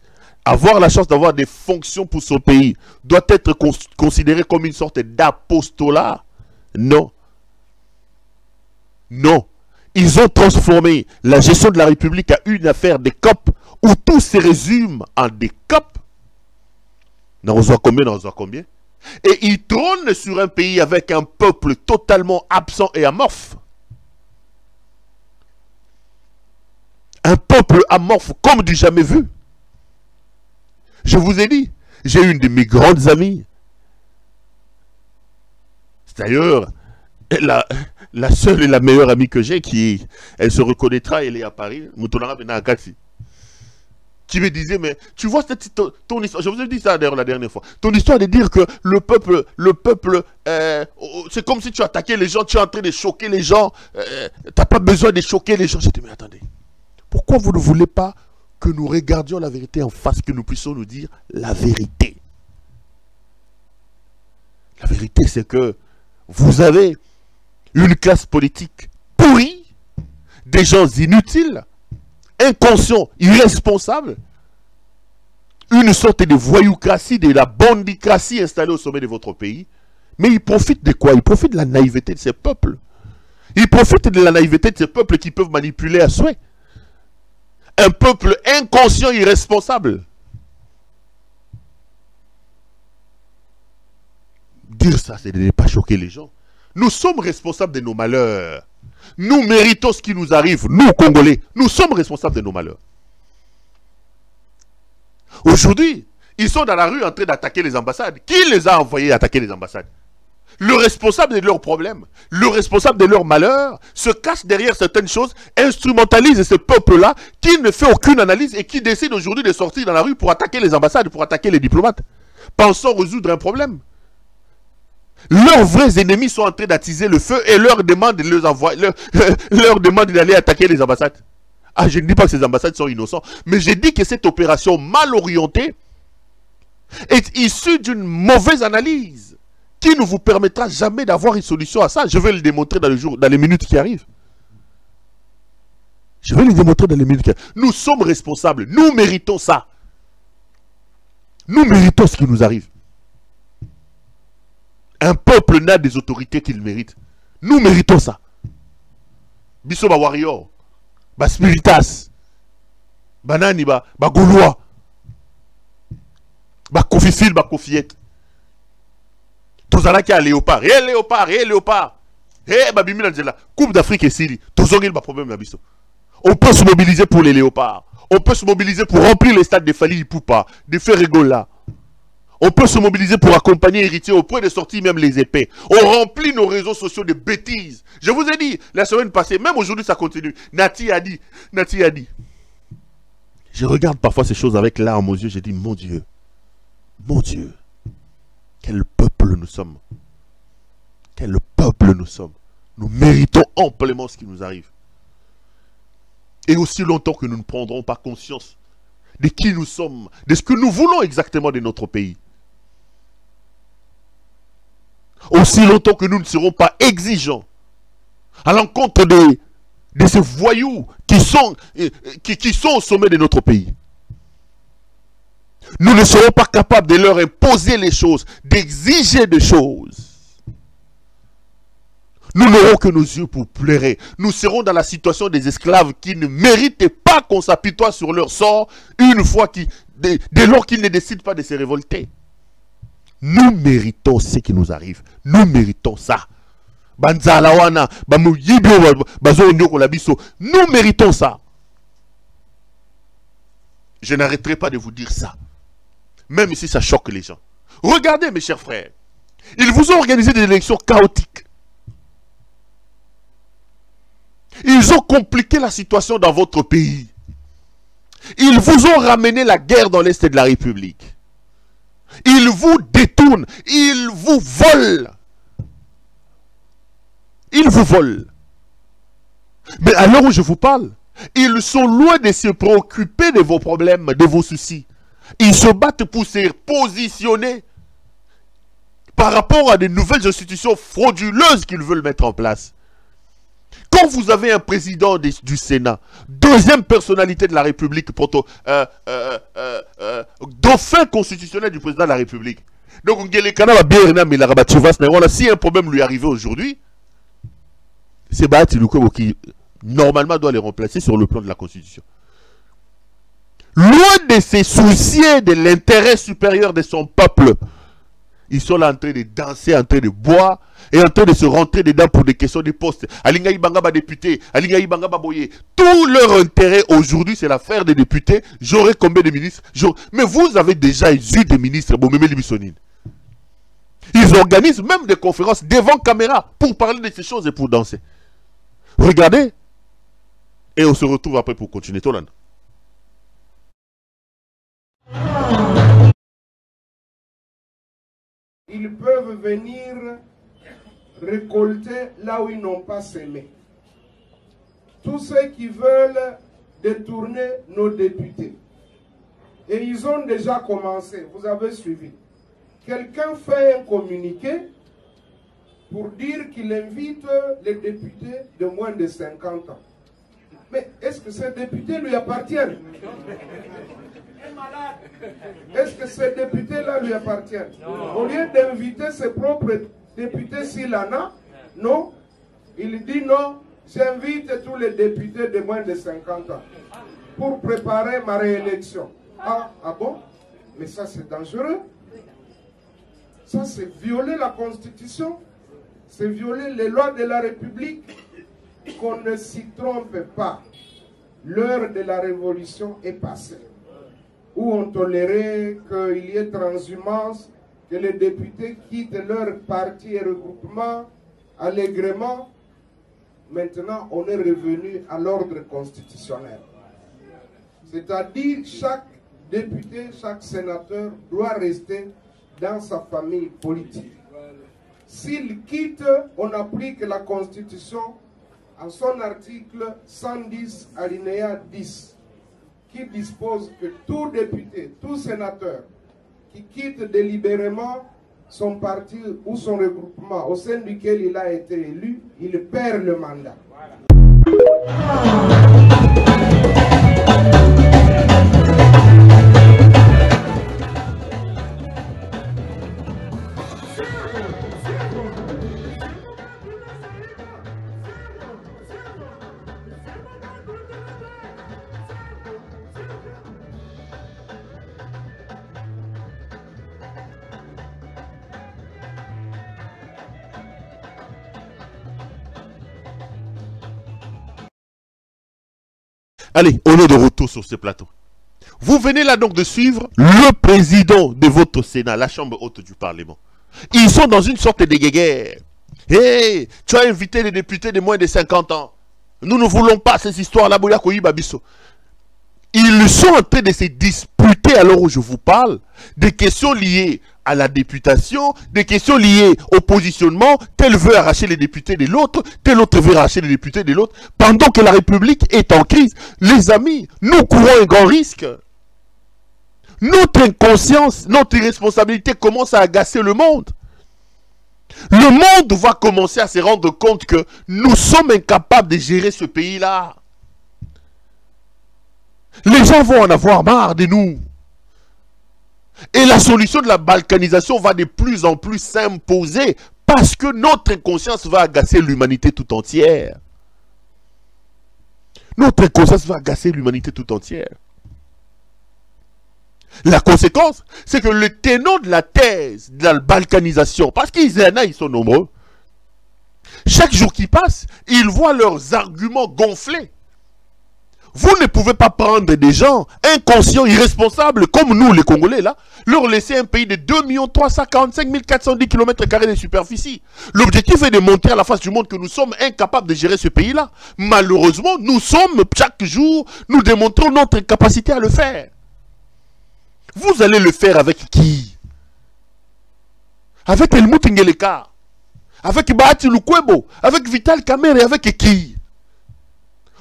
avoir la chance d'avoir des fonctions pour son pays doit être considéré comme une sorte d'apostolat. Non. Non. Ils ont transformé la gestion de la République à une affaire des COP où tout se résume en des COP. N'en reçoit combien? Et ils trônent sur un pays avec un peuple totalement absent et amorphe. Un peuple amorphe comme du jamais vu. Je vous ai dit, j'ai une de mes grandes amies. C'est d'ailleurs la seule et la meilleure amie que j'ai qui, elle se reconnaîtra, elle est à Paris, qui me disait, mais tu vois ton histoire, je vous ai dit ça d'ailleurs la dernière fois, ton histoire de dire que le peuple, c'est comme si tu attaquais les gens, tu es en train de choquer les gens, t'as pas besoin de choquer les gens. J'ai dit, mais attendez, pourquoi vous ne voulez pas que nous regardions la vérité en face, que nous puissions nous dire la vérité? La vérité, c'est que vous avez une classe politique pourrie, des gens inutiles, inconscients, irresponsables, une sorte de voyoucratie, de la bandicratie installée au sommet de votre pays. Mais ils profitent de quoi? Ils profitent de la naïveté de ces peuples. Ils profitent de la naïveté de ces peuples qui peuvent manipuler à souhait. Un peuple inconscient, irresponsable. Dire ça, c'est de ne pas choquer les gens. Nous sommes responsables de nos malheurs. Nous méritons ce qui nous arrive, nous, Congolais. Nous sommes responsables de nos malheurs. Aujourd'hui, ils sont dans la rue en train d'attaquer les ambassades. Qui les a envoyés attaquer les ambassades? Le responsable de leurs problèmes, le responsable de leurs malheurs, se cache derrière certaines choses, instrumentalise ce peuple-là, qui ne fait aucune analyse et qui décide aujourd'hui de sortir dans la rue pour attaquer les ambassades, pour attaquer les diplomates, pensant résoudre un problème. Leurs vrais ennemis sont en train d'attiser le feu et leur demandent d'aller attaquer les ambassades. Ah, je ne dis pas que ces ambassades sont innocentes, mais je dis que cette opération mal orientée est issue d'une mauvaise analyse, qui ne vous permettra jamais d'avoir une solution à ça. Je vais le démontrer dans les minutes qui arrivent. Je vais le démontrer dans les minutes qui arrivent. Nous sommes responsables. Nous méritons ça. Nous méritons ce qui nous arrive. Un peuple n'a des autorités qu'il mérite. Nous méritons ça. Biso ba warrior, ba spiritas, ba nani ba gaulois, ba kofifil, ba kofiette. Tozalaki à Léopard, hé Léopard, hé Léopard, hé Babimi Nanzela, Coupe d'Afrique et Syrie, Tozongil ba problème na biso. On peut se mobiliser pour les léopards. On peut se mobiliser pour remplir les stades de Fally Ipupa, de Ferregola. On peut se mobiliser pour accompagner héritier au point de sortir même les épées. On remplit nos réseaux sociaux de bêtises. Je vous ai dit, la semaine passée, même aujourd'hui ça continue. Nati a dit. Je regarde parfois ces choses avec larmes aux yeux, je dis, mon Dieu, quel peuple nous sommes. Quel peuple nous sommes. Nous méritons amplement ce qui nous arrive. Et aussi longtemps que nous ne prendrons pas conscience de qui nous sommes, de ce que nous voulons exactement de notre pays. Aussi longtemps que nous ne serons pas exigeants à l'encontre de ces voyous qui sont au sommet de notre pays. Nous ne serons pas capables de leur imposer les choses, d'exiger des choses. Nous n'aurons que nos yeux pour pleurer. Nous serons dans la situation des esclaves qui ne méritent pas qu'on s'apitoie sur leur sort une fois qu'ils, dès lors qu'ils ne décident pas de se révolter. Nous méritons ce qui nous arrive. Nous méritons ça. Nous méritons ça. Je n'arrêterai pas de vous dire ça. Même si ça choque les gens. Regardez mes chers frères. Ils vous ont organisé des élections chaotiques. Ils ont compliqué la situation dans votre pays. Ils vous ont ramené la guerre dans l'Est de la République. Ils vous détournent. Ils vous volent. Ils vous volent. Mais à l'heure où je vous parle, ils sont loin de se préoccuper de vos problèmes, de vos soucis. Ils se battent pour se positionner par rapport à des nouvelles institutions frauduleuses qu'ils veulent mettre en place. Quand vous avez un président du Sénat, deuxième personnalité de la République, dauphin constitutionnel du président de la République. Donc, si un problème lui arrivait aujourd'hui, c'est Bahati Lukwebo qui, normalement, doit les remplacer sur le plan de la Constitution. Loin de se soucier de l'intérêt supérieur de son peuple, ils sont là en train de danser, en train de boire et en train de se rentrer dedans pour des questions de postes. Alingaï Bangaba député, Alingaï Bangaba boyé. Tout leur intérêt aujourd'hui, c'est l'affaire des députés. J'aurai combien de ministres? Mais vous avez déjà eu des ministres. Ils organisent même des conférences devant caméra pour parler de ces choses et pour danser. Regardez. Et on se retrouve après pour continuer. Tolan. Ils peuvent venir récolter là où ils n'ont pas semé. Tous ceux qui veulent détourner nos députés. Et ils ont déjà commencé, vous avez suivi. Quelqu'un fait un communiqué pour dire qu'il invite les députés de moins de 50 ans. Mais est-ce que ces députés lui appartiennent? Est-ce que ces députés-là lui appartiennent? Au lieu d'inviter ses propres députés s'il en a, non, il dit non, j'invite tous les députés de moins de 50 ans pour préparer ma réélection. Ah bon? Mais ça c'est dangereux. Ça c'est violer la Constitution, c'est violer les lois de la République. Qu'on ne s'y trompe pas. L'heure de la révolution est passée. Où on tolérait qu'il y ait transhumance, que les députés quittent leur parti et regroupement allègrement. Maintenant, on est revenu à l'ordre constitutionnel. C'est-à-dire que chaque député, chaque sénateur doit rester dans sa famille politique. S'il quitte, on applique la Constitution en son article 110, alinéa 10, qui dispose que tout député, tout sénateur qui quitte délibérément son parti ou son regroupement au sein duquel il a été élu, il perd le mandat. Allez, on est de retour sur ce plateau. Vous venez là donc de suivre le président de votre Sénat, la chambre haute du Parlement. Ils sont dans une sorte de guéguerre. Hey, tu as invité les députés de moins de 50 ans. Nous ne voulons pas ces histoires-là. Ils sont en train de se disputer, alors où je vous parle, des questions liées à la députation, des questions liées au positionnement. Tel veut arracher les députés de l'autre, tel autre veut arracher les députés de l'autre. Pendant que la République est en crise, les amis, nous courons un grand risque. Notre inconscience, notre irresponsabilité commence à agacer le monde. Le monde va commencer à se rendre compte que nous sommes incapables de gérer ce pays-là. Les gens vont en avoir marre de nous. Et la solution de la balkanisation va de plus en plus s'imposer parce que notre inconscience va agacer l'humanité tout entière. Notre inconscience va agacer l'humanité tout entière. La conséquence, c'est que les tenants de la thèse de la balkanisation, parce qu'ils sont nombreux, chaque jour qui passe, ils voient leurs arguments gonfler. Vous ne pouvez pas prendre des gens inconscients, irresponsables, comme nous les Congolais, là, leur laisser un pays de 2 345 410 km² de superficie. L'objectif est de montrer à la face du monde que nous sommes incapables de gérer ce pays-là. Malheureusement, nous sommes, chaque jour, nous démontrons notre incapacité à le faire. Vous allez le faire avec qui? Avec El Mouta Ngeleka, avec Bahati Lukwebo, avec Vital Kamerhe, avec qui?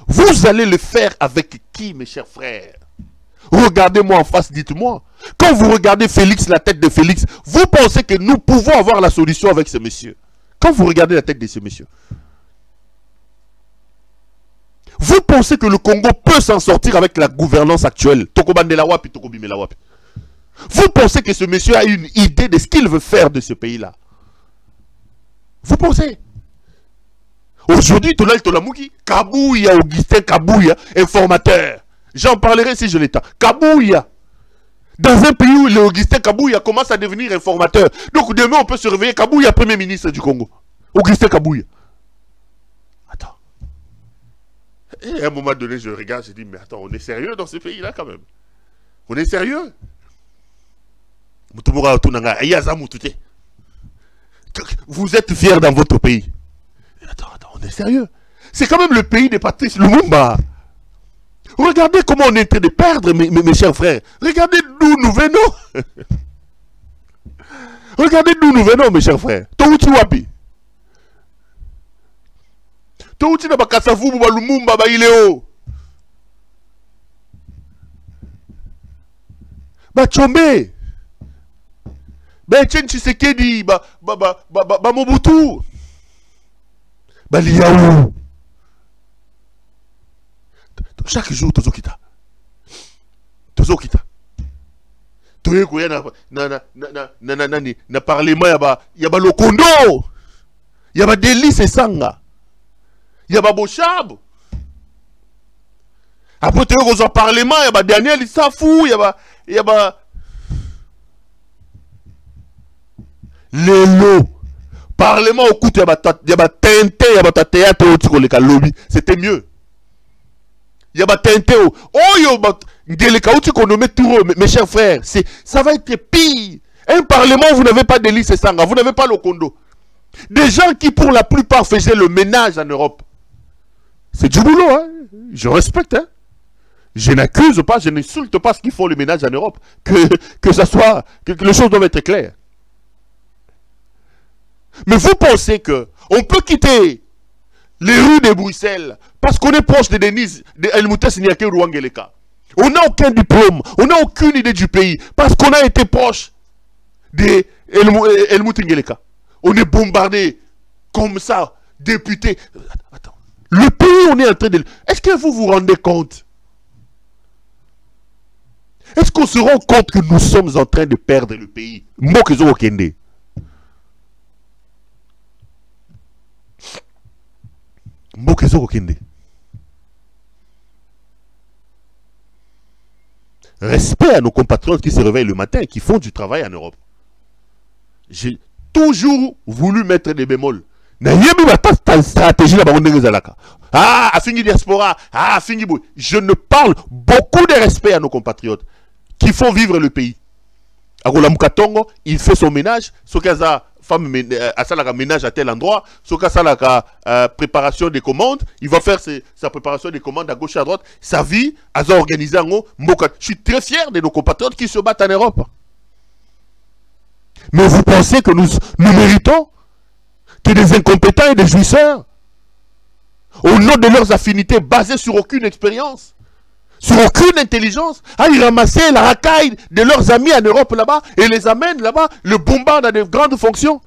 Vous allez le faire avec qui, mes chers frères? Regardez-moi en face, dites-moi. Quand vous regardez Félix, la tête de Félix, vous pensez que nous pouvons avoir la solution avec ce monsieur? Quand vous regardez la tête de ce monsieur, vous pensez que le Congo peut s'en sortir avec la gouvernance actuelle? Vous pensez que ce monsieur a une idée de ce qu'il veut faire de ce pays-là? Vous pensez? Aujourd'hui, Tonal Tolamouki, Kabuya, Augustin Kabuya, informateur. J'en parlerai si je l'étais. Kabuya. Dans un pays où l'Augustin Kabuya commence à devenir informateur. Donc demain, on peut se réveiller Kabuya, premier ministre du Congo. Augustin Kabuya. Attends. Et à un moment donné, je regarde, je dis, mais attends, on est sérieux dans ce pays-là quand même? On est sérieux? Vous êtes fiers dans votre pays. Attends, on est sérieux. C'est quand même le pays de Patrice Lumumba. Regardez comment on est en train de perdre, mes chers frères. Regardez d'où nous venons. Regardez d'où nous venons, mes chers frères. Touti wapi. Touti na bakasavu ba Lumumba ba ileo. Ba Chombe. Ba Tshisekedi ba Mobutu. Baliaou. Chaque jour, Tozokita. Tozokita. Toyekoya na parlement yaba Lokondo. Yaba Delice Sanga. Yaba Bochab. Après Toyekoya parlement yaba Daniel Issafu, yaba Lelo. Parlement au coup, c'était mieux. Il y a tenté au. Oh, mes chers frères, ça va être pire. Un parlement, vous n'avez pas de liste sangue, vous n'avez pas le condo. Des gens qui, pour la plupart, faisaient le ménage en Europe. C'est du boulot, hein. Je respecte, hein. Je n'accuse pas, je n'insulte pas ceux qui font le ménage en Europe. Que ça soit. Que les choses doivent être claires. Mais vous pensez que on peut quitter les rues de Bruxelles parce qu'on est proche de Denise, de El Mouta Ngeleka ou Ngeleka. On n'a aucun diplôme, on n'a aucune idée du pays parce qu'on a été proche de El Mouta Ngeleka. On est bombardé comme ça, député. Attends, le pays, on est en train de. Est-ce que vous vous rendez compte? Est-ce qu'on se rend compte que nous sommes en train de perdre le pays? Mokezo Okende. Respect à nos compatriotes qui se réveillent le matin et qui font du travail en Europe. J'ai toujours voulu mettre des bémols. stratégie là-bas. Ah, Asingi diaspora, ah, Asingi boy. Je ne parle beaucoup de respect à nos compatriotes qui font vivre le pays. Agola Mukatongo, il fait son ménage, Sokaza femme à Salaka ménage à tel endroit, Sokaza la préparation des commandes, il va faire sa préparation des commandes à gauche et à droite, sa vie, Aza organisé en haut. Je suis très fier de nos compatriotes qui se battent en Europe. Mais vous pensez que nous méritons que des incompétents et des jouisseurs, au nom de leurs affinités basées sur aucune expérience, sur aucune intelligence, aillent ramasser la racaille de leurs amis en Europe là-bas et les amènent là-bas, le bombardent à de grandes fonctions.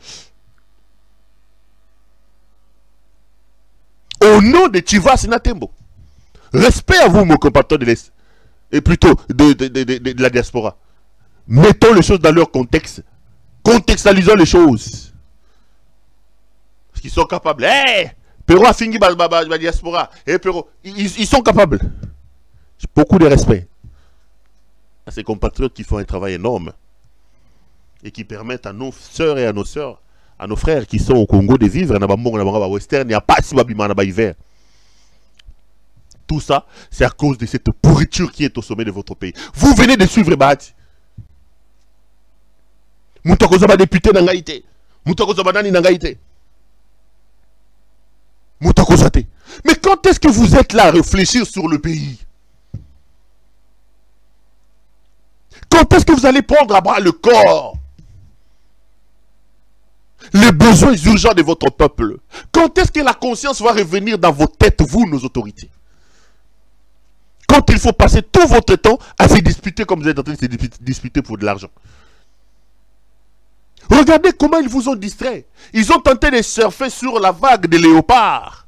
Au nom de Chivas Natembo, respect à vous, mon compatriote de l'Est, et plutôt de la diaspora. Mettons les choses dans leur contexte, contextualisons les choses. Parce qu'ils sont capables. Hey, Pero a fini la diaspora. Hey, Pero, ils sont capables. Beaucoup de respect à ces compatriotes qui font un travail énorme et qui permettent à nos soeurs et à nos sœurs, à nos frères qui sont au Congo de vivre, il n'y a pas si hiver. Tout ça, c'est à cause de cette pourriture qui est au sommet de votre pays. Vous venez de suivre Bahati. Moutakozaba député nangaïté. Moutakozaba nani nangaïté. Moutakozate. Mais quand est-ce que vous êtes là à réfléchir sur le pays? Quand est-ce que vous allez prendre à bras le corps les besoins urgents de votre peuple? Quand est-ce que la conscience va revenir dans vos têtes, vous, nos autorités? Quand il faut passer tout votre temps à se disputer comme vous êtes en train de se disputer pour de l'argent. Regardez comment ils vous ont distrait. Ils ont tenté de surfer sur la vague des léopards.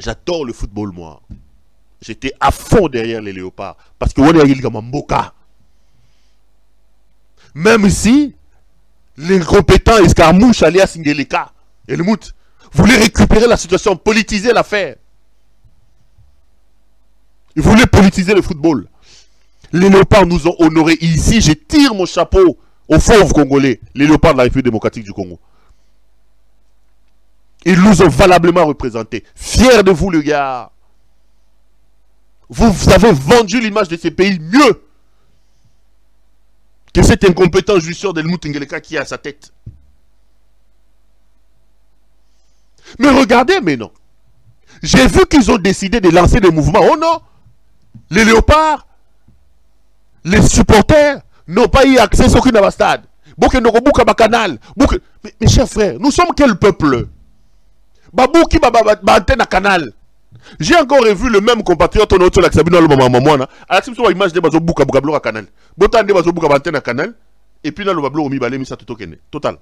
J'adore le football, moi. J'étais à fond derrière les léopards. Parce que même si l'incompétent Escarmouche alias Ngeleka, El Mouta, voulait récupérer la situation, politiser l'affaire. Il voulait politiser le football. Les léopards nous ont honorés ici. Je tire mon chapeau aux fauves congolais, les léopards de la République démocratique du Congo. Ils nous ont valablement représentés. Fiers de vous, les gars. Vous avez vendu l'image de ces pays mieux que cet incompétent jouisseur d'El Mouta Ngeleka qui est à sa tête. Mais regardez maintenant. J'ai vu qu'ils ont décidé de lancer des mouvements. Oh non, les léopards, les supporters n'ont pas eu accès sur aucune ambassade. Mais mes chers frères, nous sommes quel peuple? Babouki babante na canal. J'ai encore revu le même compatriote on a autour de la Xabino Maman. À la image de Bazo Bouka Boukablo à canal. Botan de Bazo Bouka Bantena canal. Et puis là, le Bablo au Mibale Misa Totokene. Total.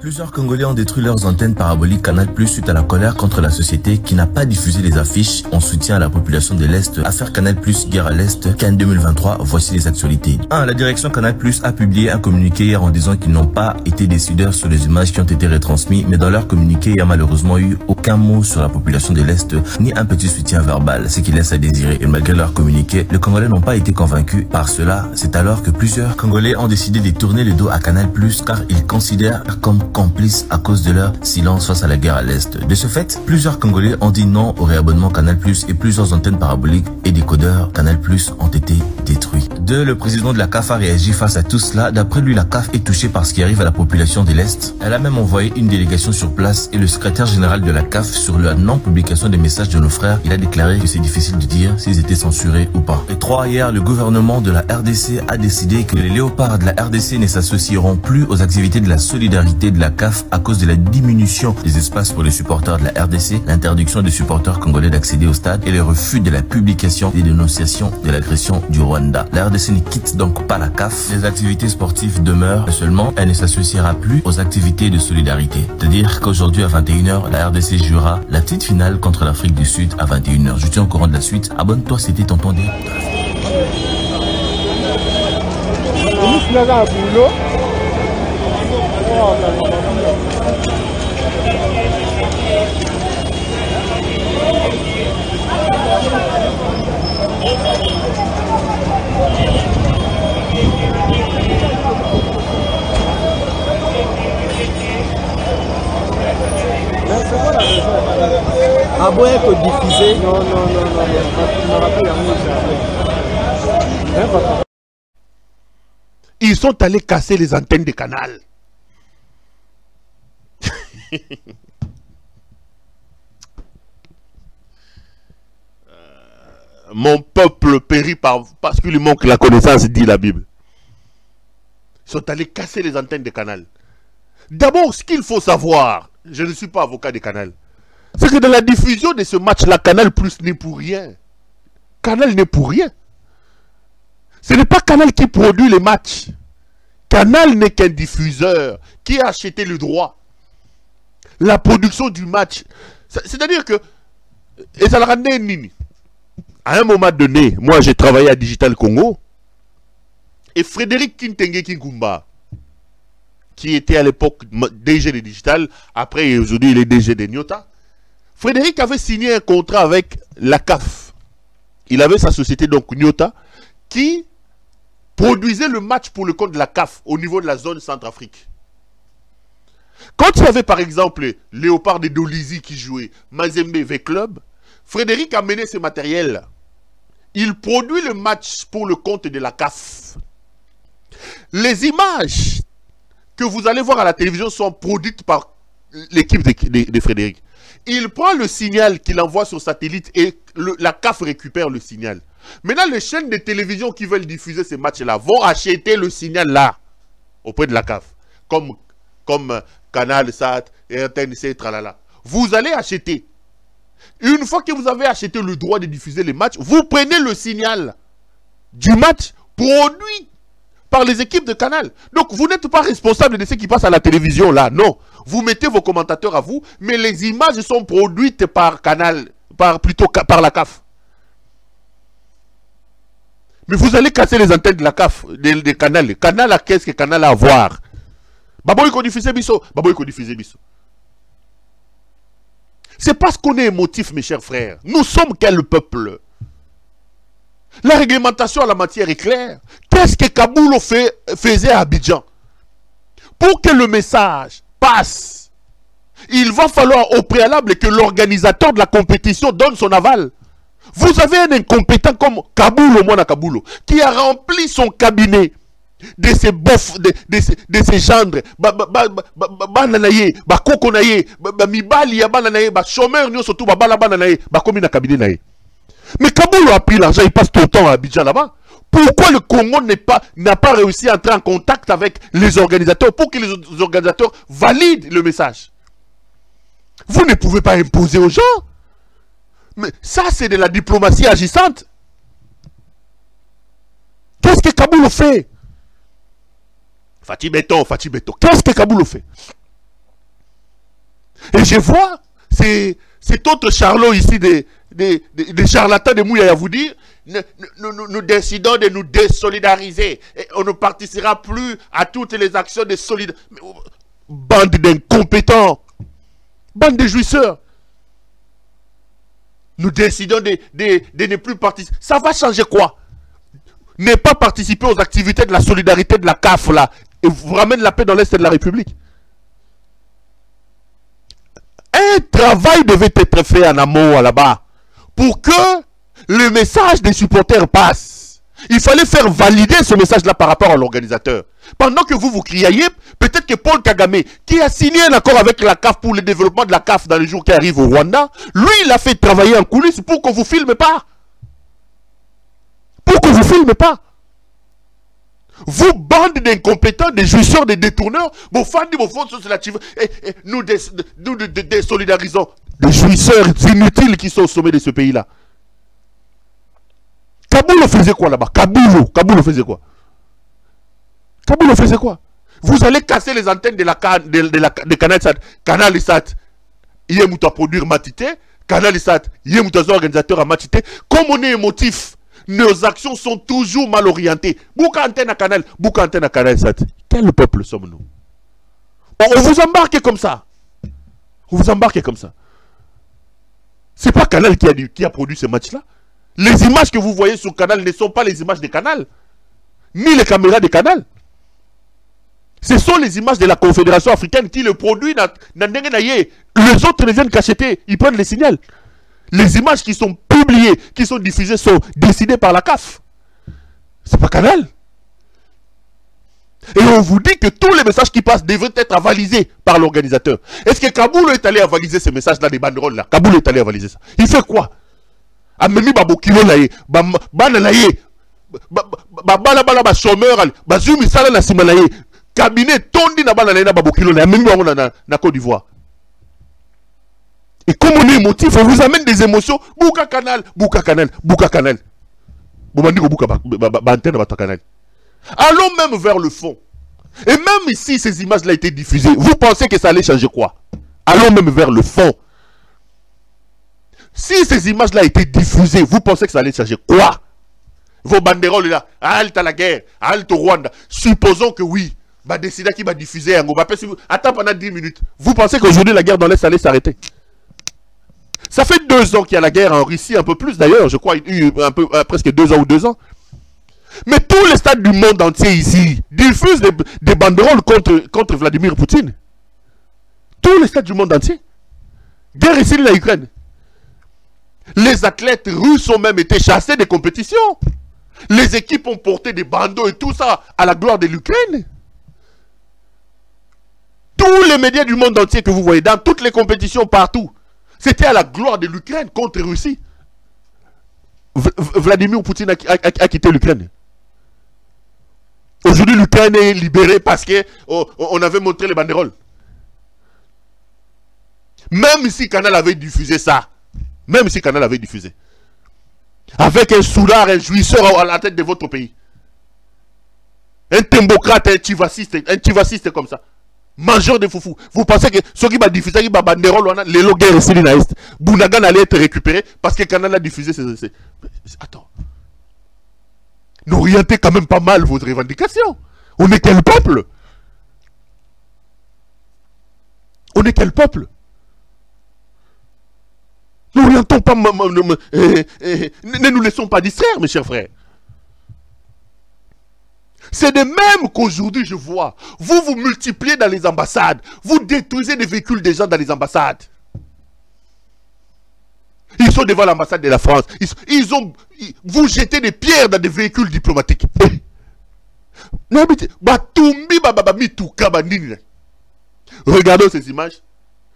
Plusieurs Congolais ont détruit leurs antennes paraboliques Canal+ suite à la colère contre la société qui n'a pas diffusé les affiches en soutien à la population de l'Est. Affaire Canal+ guerre à l'Est, CAN 2023, voici les actualités. 1. La direction Canal+ a publié un communiqué hier en disant qu'ils n'ont pas été décideurs sur les images qui ont été retransmises, mais dans leur communiqué, il n'y a malheureusement eu aucun mot sur la population de l'Est, ni un petit soutien verbal, ce qui laisse à désirer. Et malgré leur communiqué, les Congolais n'ont pas été convaincus par cela. C'est alors que plusieurs Congolais ont décidé de tourner le dos à Canal+, car ils considèrent comme complices à cause de leur silence face à la guerre à l'Est. De ce fait, plusieurs Congolais ont dit non au réabonnement Canal+, et plusieurs antennes paraboliques et décodeurs Canal+ ont été détruits. 2. Le président de la CAF a réagi face à tout cela. D'après lui, la CAF est touchée par ce qui arrive à la population de l'Est. Elle a même envoyé une délégation sur place et le secrétaire général de la CAF, sur la non-publication des messages de nos frères, il a déclaré que c'est difficile de dire s'ils étaient censurés ou pas. Et 3. Hier, le gouvernement de la RDC a décidé que les léopards de la RDC ne s'associeront plus aux activités de la solidarité de la CAF à cause de la diminution des espaces pour les supporters de la RDC, l'interdiction des supporters congolais d'accéder au stade et le refus de la publication des dénonciations de l'agression du Rwanda. La RDC ne quitte donc pas la CAF. Les activités sportives demeurent, seulement elle ne s'associera plus aux activités de solidarité. C'est-à-dire qu'aujourd'hui à 21h, la RDC jouera la petite finale contre l'Afrique du Sud à 21h. Je tiens au courant de la suite. Abonne-toi, c'était Tonton D. diffusé. Non. Ils sont allés casser les antennes des canals. Mon peuple périt parce qu'il manque la connaissance, dit la Bible. Ils sont allés casser les antennes des canals. D'abord, ce qu'il faut savoir, je ne suis pas avocat des canals, c'est que dans la diffusion de ce match-là, Canal Plus n'est pour rien. Canal n'est pour rien. Ce n'est pas Canal qui produit les matchs. Canal n'est qu'un diffuseur qui a acheté le droit. La production du match. C'est-à-dire que... Et ça l'a ramené Nini. À un moment donné, moi j'ai travaillé à Digital Congo. Et Frédéric Kintenge Kinkumba, qui était à l'époque DG de Digital, après aujourd'hui il est DG de Nyota. Frédéric avait signé un contrat avec la CAF. Il avait sa société, donc Nyota, qui produisait le match pour le compte de la CAF au niveau de la zone Centrafrique. Quand il y avait par exemple Léopard de Dolizy qui jouait, Mazembe V-Club, Frédéric amenait ce matériel. Il produit le match pour le compte de la CAF. Les images que vous allez voir à la télévision sont produites par l'équipe de Frédéric. Il prend le signal qu'il envoie sur satellite et la CAF récupère le signal. Maintenant, les chaînes de télévision qui veulent diffuser ces matchs-là vont acheter le signal là, auprès de la CAF. Comme Canal, Sat, RTNC, tralala. Vous allez acheter. Une fois que vous avez acheté le droit de diffuser les matchs, vous prenez le signal du match produit par les équipes de Canal. Donc, vous n'êtes pas responsable de ce qui passe à la télévision là, non. Vous mettez vos commentateurs à vous, mais les images sont produites par Canal, plutôt par la CAF. Mais vous allez casser les antennes de la CAF, des Canal. Canal à qu'est-ce que Canal a à voir? Baboy qu'on diffuse biso, baboy qu'on diffuse biso. C'est parce qu'on est émotif, mes chers frères. Nous sommes quel peuple? La réglementation à la matière est claire. Qu'est-ce que Kabulo faisait à Abidjan? Pour que le message passe, il va falloir au préalable que l'organisateur de la compétition donne son aval. Vous avez un incompétent comme Kabulo, Mwana Kabulo, qui a rempli son cabinet de ces bofs, de ces gendres, bananaye, bakokonaye, mibali ya bananaye, chômeur nyo surtout babala bananaye, bakomi na cabinet naye. Mais Kabulo a pris l'argent, il passe tout le temps à Abidjan là-bas. Pourquoi le Congo n'a pas réussi à entrer en contact avec les organisateurs pour que les organisateurs valident le message? Vous ne pouvez pas imposer aux gens. Mais ça, c'est de la diplomatie agissante. Qu'est-ce que Kabulo fait? Fati Beto. Qu'est-ce que Kabulo fait? Et je vois cet autre charlot ici des charlatans de Mouyaya vous dire, nous décidons de nous désolidariser. Et on ne participera plus à toutes les actions de solidarité. Bande d'incompétents. Bande de jouisseurs. Nous décidons de ne plus participer. Ça va changer quoi? Ne pas participer aux activités de la solidarité de la CAF là, et vous ramène la paix dans l'Est de la République. Un travail devait être fait en amont là-bas pour que le message des supporters passe. Il fallait faire valider ce message-là par rapport à l'organisateur. Pendant que vous criaillez, peut-être que Paul Kagame, qui a signé un accord avec la CAF pour le développement de la CAF dans les jours qui arrivent au Rwanda, lui, il a fait travailler en coulisses pour qu'on ne vous filme pas. Pour qu'on ne vous filme pas. Vous, bande d'incompétents, des jouisseurs, des détourneurs, vos fans, vos fonds, nous désolidarisons des jouisseurs inutiles qui sont au sommet de ce pays-là. Kabulo faisait quoi là-bas? Kabulo faisait quoi? Kabulo faisait quoi? Vous allez casser les antennes de Canal Sat. Canal Sat, il y a à produire matité. Canal Sat, il y a un organisateur à matité. Comme on est émotif, nos actions sont toujours mal orientées. Bouka antenne à Canal, bouka antenne à Canal Sat. Quel peuple sommes-nous? On vous embarque comme ça. On vous embarque comme ça. C'est pas Canal qui a produit ce match-là. Les images que vous voyez sur Canal ne sont pas les images de Canal, ni les caméras de Canal. Ce sont les images de la Confédération africaine qui le produit. Les autres ne viennent qu'acheter, ils prennent les signaux. Les images qui sont publiées, qui sont diffusées, sont décidées par la CAF. C'est pas Canal. Et on vous dit que tous les messages qui passent devraient être avalisés par l'organisateur. Est-ce que Kabulo est allé avaliser ces messages-là, des banderoles là? Kabulo est allé avaliser ça. Il fait quoi? Amemi babokilo laye, banalaye, banabalaba ba chômeur, bazumi sala la simalaye, cabinet tondi na banalaye na babokilo laye, amemi babona na Côte d'Ivoire. Et comme on est émotif, on vous amène des émotions. Bouka Canal, Bouka Canal, Bouka Canal. Allons même vers le fond. Et même ici, ces images-là étaient diffusées. Vous pensez que ça allait changer quoi? Allons même vers le fond. Si ces images-là étaient diffusées, vous pensez que ça allait changer quoi? Vos banderoles là, halte à la guerre, halte au Rwanda. Supposons que oui, bah décida qui va diffuser un groupe. Attends pendant 10 minutes. Vous pensez qu'aujourd'hui la guerre dans l'Est allait s'arrêter? Ça fait 2 ans qu'il y a la guerre en Russie, un peu plus d'ailleurs, je crois, presque 2 ans ou 2 ans. Mais tous les stades du monde entier ici diffusent des banderoles contre Vladimir Poutine. Tous les stades du monde entier. Guerre ici de la Ukraine. Les athlètes russes ont même été chassés des compétitions. Les équipes ont porté des bandeaux et tout ça à la gloire de l'Ukraine. Tous les médias du monde entier que vous voyez dans toutes les compétitions partout, c'était à la gloire de l'Ukraine contre Russie. Vladimir Poutine a quitté l'Ukraine. Aujourd'hui, l'Ukraine est libérée parce qu'on avait montré les banderoles. Même si Canal avait diffusé ça, même si Canal avait diffusé, avec un soulard, un jouisseur à la tête de votre pays, un tembocrate, un chivaciste comme ça, mangeur de foufou, vous pensez que ceux qui va diffuser, qui va banderole, les logueurs ici, Bounagan allait être récupéré parce que Canal a diffusé ses essais. Attends. N'orientez quand même pas mal vos revendications. On est quel peuple? On est quel peuple? N'orientons pas, ne nous laissons pas distraire, mes chers frères. C'est de même qu'aujourd'hui je vois, vous vous multipliez dans les ambassades, vous détruisez les véhicules des gens dans les ambassades. Ils sont devant l'ambassade de la France, vous jetez des pierres dans des véhicules diplomatiques. Regardons ces images,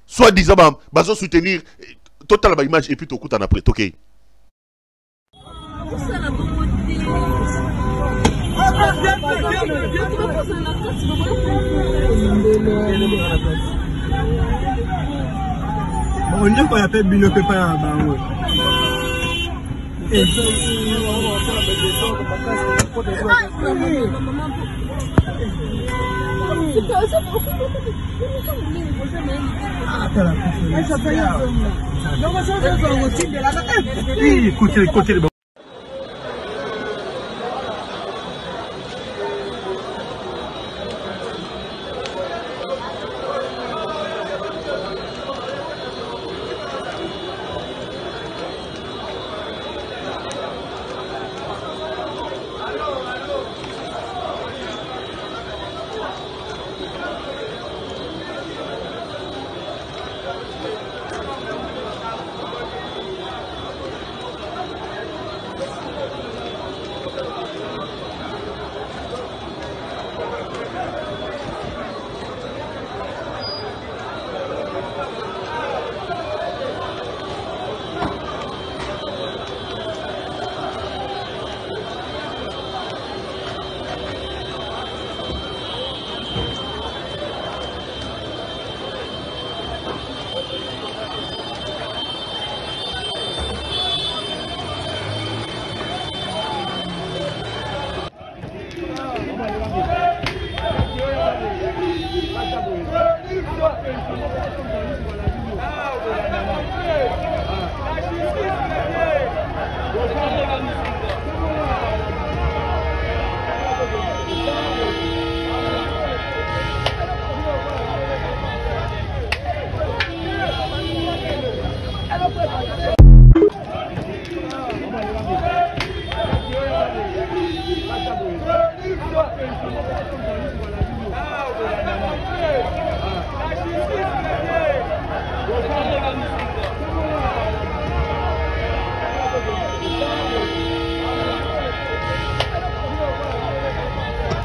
soit disant, bah on soutenir total la image et puis tout en après, ok. On dit qu'on appelle Bino Pepa à Bango. Écoutez,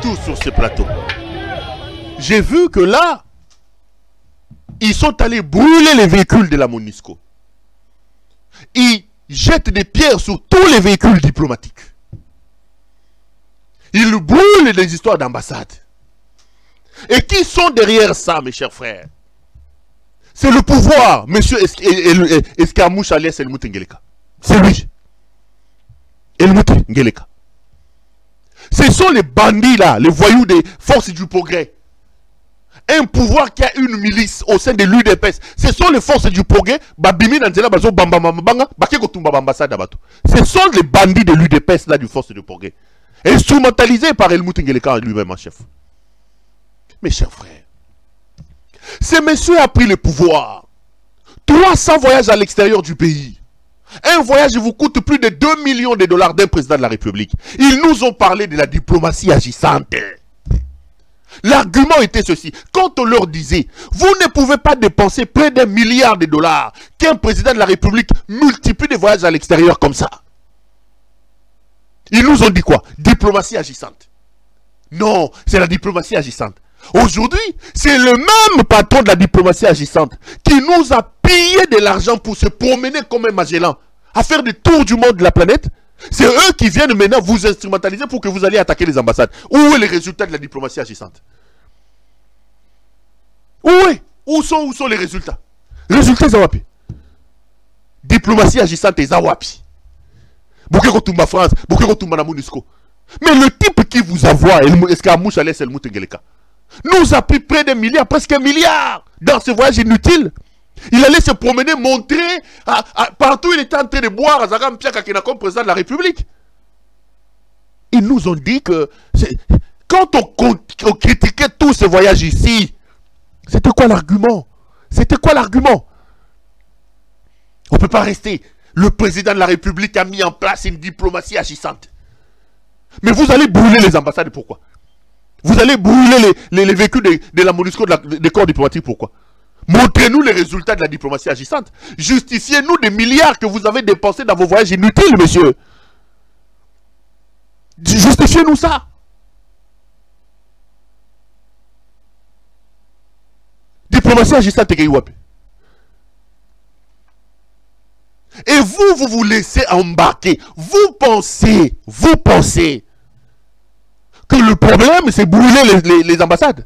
tout sur ce plateau. J'ai vu que là, ils sont allés brûler les véhicules de la MONUSCO. Ils jettent des pierres sur tous les véhicules diplomatiques. Ils brûlent des histoires d'ambassades. Et qui sont derrière ça, mes chers frères? C'est le pouvoir, monsieur Escarmouche alias El Mouta Ngeleka. C'est lui. El Mouta Ngeleka. Ce sont les bandits là, les voyous des forces du progrès. Un pouvoir qui a une milice au sein de l'UDPS. Ce sont les forces du progrès. Ce sont les bandits de l'UDPS là, du force du progrès. Instrumentalisés par El Mouta Ngeleka lui-même en chef. Mes chers frères, ce monsieur a pris le pouvoir. 300 voyages à l'extérieur du pays. Un voyage vous coûte plus de 2 millions de dollars d'un président de la République. Ils nous ont parlé de la diplomatie agissante. L'argument était ceci. Quand on leur disait, vous ne pouvez pas dépenser près d'un milliard de dollars qu'un président de la République multiplie des voyages à l'extérieur comme ça. Ils nous ont dit quoi? Diplomatie agissante. Non, c'est la diplomatie agissante. Aujourd'hui, c'est le même patron de la diplomatie agissante qui nous a pillé de l'argent pour se promener comme un Magellan, à faire des tours du monde de la planète. C'est eux qui viennent maintenant vous instrumentaliser pour que vous alliez attaquer les ambassades. Où est le résultat de la diplomatie agissante? Où est? Où sont les résultats? Résultats Zawapi. Diplomatie agissante et Zawapi. Boukeko Toumba France, Boukeko Toumba na MONUSCO. Mais le type qui vous envoie, Escarmouche alias El Mouta Ngeleka, nous a pris près d'un milliard, presque un milliard, dans ce voyage inutile. Il allait se promener, montrer, partout il était en train de boire, à Zagam Pierre Kakenakom, président de la République. Ils nous ont dit que, quand on critiquait tous ces voyages ici, c'était quoi l'argument? C'était quoi l'argument? On ne peut pas rester. Le président de la République a mis en place une diplomatie agissante. Mais vous allez brûler les ambassades, pourquoi? Vous allez brûler les véhicules de la MONUSCO, des corps diplomatiques, pourquoi? Montrez-nous les résultats de la diplomatie agissante. Justifiez-nous des milliards que vous avez dépensés dans vos voyages inutiles, monsieur. Justifiez-nous ça. Diplomatie agissante et Kayouap. Et vous vous laissez embarquer. Vous pensez que le problème, c'est brûler les ambassades.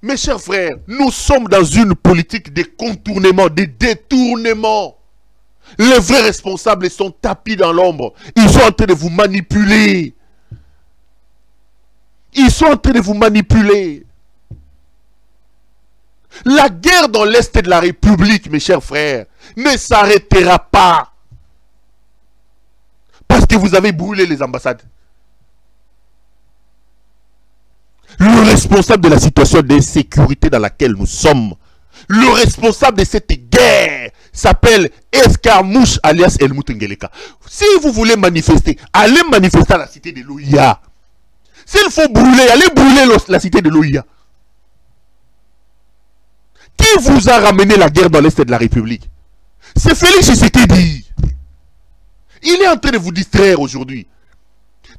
Mes chers frères, nous sommes dans une politique de contournement, de détournement. Les vrais responsables sont tapis dans l'ombre. Ils sont en train de vous manipuler. Ils sont en train de vous manipuler. La guerre dans l'Est de la République, mes chers frères, ne s'arrêtera pas. Parce que vous avez brûlé les ambassades. Le responsable de la situation de sécurité dans laquelle nous sommes, le responsable de cette guerre, s'appelle Escarmouche alias El Mouta Ngeleka. Si vous voulez manifester, allez manifester à la cité de l'OIA. S'il faut brûler, allez brûler la cité de l'OIA. Qui vous a ramené la guerre dans l'Est de la République? C'est Félix Tshisekedi. Il est en train de vous distraire aujourd'hui.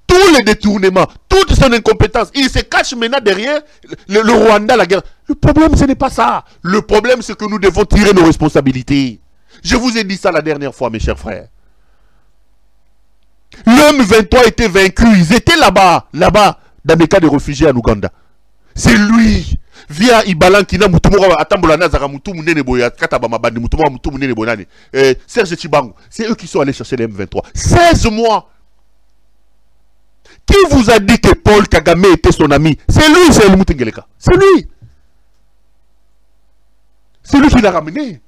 Tous les détournements, toute son incompétence, il se cache maintenant derrière le Rwanda, la guerre. Le problème, ce n'est pas ça. Le problème, c'est que nous devons tirer nos responsabilités. Je vous ai dit ça la dernière fois, mes chers frères. Le M23 était vaincu. Ils étaient là-bas, dans des cas de réfugiés en Ouganda. C'est lui, via Ibalan Kina, Serge Tshibangu. C'est eux qui sont allés chercher les M23. 16 mois. Qui vous a dit que Paul Kagame était son ami? C'est lui, c'est El Mouta Ngeleka. C'est lui. C'est lui qui l'a ramené.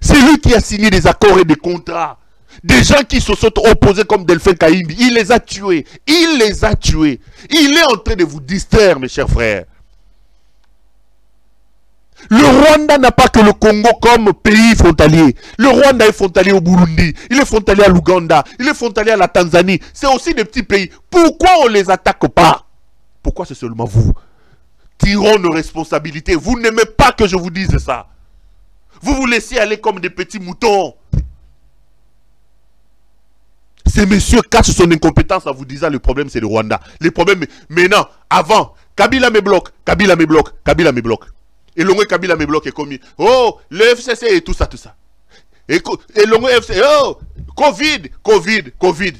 C'est lui qui a signé des accords et des contrats. Des gens qui se sont opposés comme Delphine Kayimbi. Il les a tués. Il les a tués. Il est en train de vous distraire, mes chers frères. Le Rwanda n'a pas que le Congo comme pays frontalier. Le Rwanda est frontalier au Burundi, il est frontalier à l'Ouganda, il est frontalier à la Tanzanie. C'est aussi des petits pays. Pourquoi on ne les attaque pas? Pourquoi c'est seulement vous? Tirons nos responsabilités. Vous n'aimez pas que je vous dise ça. Vous vous laissez aller comme des petits moutons. Ces messieurs cachent son incompétence en vous disant le problème c'est le Rwanda. Le problème maintenant, avant, Kabila me bloque, Kabila me bloque, Kabila me bloque. Et Longo Kabila me bloque est commis. Oh, le FCC et tout ça, tout ça. Et Longo FCC, oh, Covid, Covid, Covid.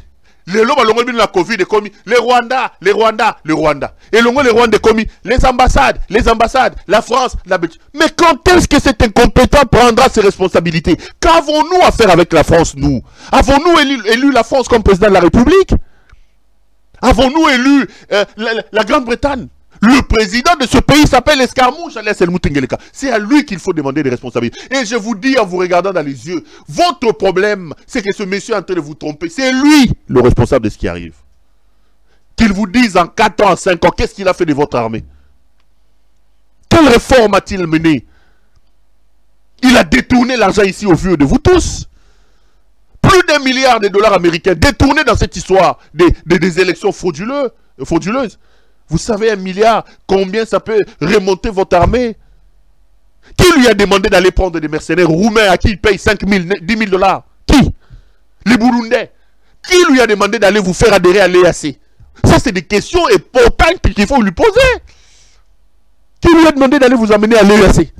Les Longo la Covid est commis. Les Rwanda, les Rwanda, les Rwanda. Et Longo les Rwanda est commis. Les ambassades, la France, la Belgique. Mais quand est-ce que cet incompétent prendra ses responsabilités? Qu'avons-nous à faire avec la France, nous? Avons-nous élu la France comme président de la République? Avons-nous élu la Grande-Bretagne? Le président de ce pays s'appelle Escarmouche, El Mouta Ngeleka. C'est à lui qu'il faut demander des responsabilités. Et je vous dis en vous regardant dans les yeux, votre problème, c'est que ce monsieur est en train de vous tromper. C'est lui le responsable de ce qui arrive. Qu'il vous dise en 4 ans, en 5 ans, qu'est-ce qu'il a fait de votre armée? Quelle réforme a-t-il menée? Il a détourné l'argent ici au vu de vous tous. Plus d'1 milliard de dollars américains détournés dans cette histoire des élections frauduleuses. Vous savez 1 milliard, combien ça peut remonter votre armée? Qui lui a demandé d'aller prendre des mercenaires roumains à qui il paye 5 000, 10 000 dollars? Qui? Les Burundais. Qui lui a demandé d'aller vous faire adhérer à l'EAC? Ça, c'est des questions importantes qu'il faut lui poser. Qui lui a demandé d'aller vous amener à l'EAC?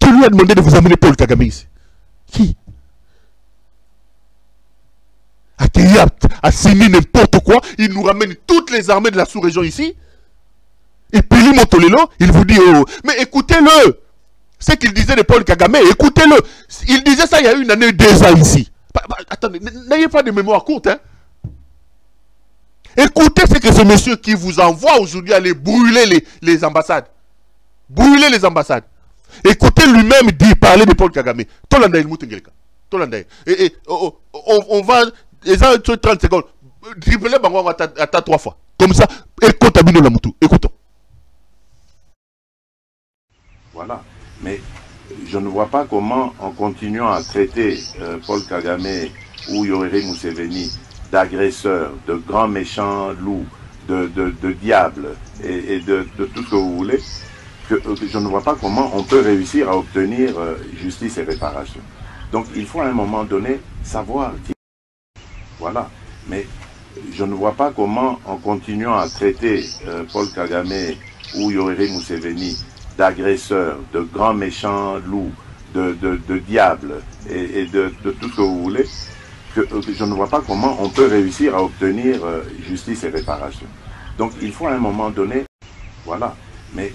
Qui lui a demandé de vous amener Paul Kagame ici? Qui? A signé n'importe quoi, il nous ramène toutes les armées de la sous-région ici. Et puis Motolelo, il vous dit, oh, mais écoutez-le. Ce qu'il disait de Paul Kagame, écoutez-le. Il disait ça il y a 1 année, 2 ans ici. Attendez, n'ayez pas de mémoire courte, hein. Écoutez ce que ce monsieur qui vous envoie aujourd'hui aller brûler les ambassades. Brûler les ambassades. Écoutez lui-même dire parler de Paul Kagame. Tolandaï Mouta Ngeleka. Tolandaï. Et on va... Et ça, 30 secondes. Dribblez, on va t'attendre 3 fois. Comme ça, écoute Abino Lamoutou. Écoutons. Voilà. Mais je ne vois pas comment, en continuant à traiter Paul Kagame ou Yoweri Museveni d'agresseurs, de grands méchants loups, de diables et de tout ce que vous voulez, je ne vois pas comment on peut réussir à obtenir justice et réparation. Donc, il faut à un moment donné savoir qui. Voilà, mais je ne vois pas comment, en continuant à traiter Paul Kagame ou Yoweri Museveni d'agresseurs, de grands méchants loups, de diables et de tout ce que vous voulez, je ne vois pas comment on peut réussir à obtenir justice et réparation. Donc il faut à un moment donné, voilà, mais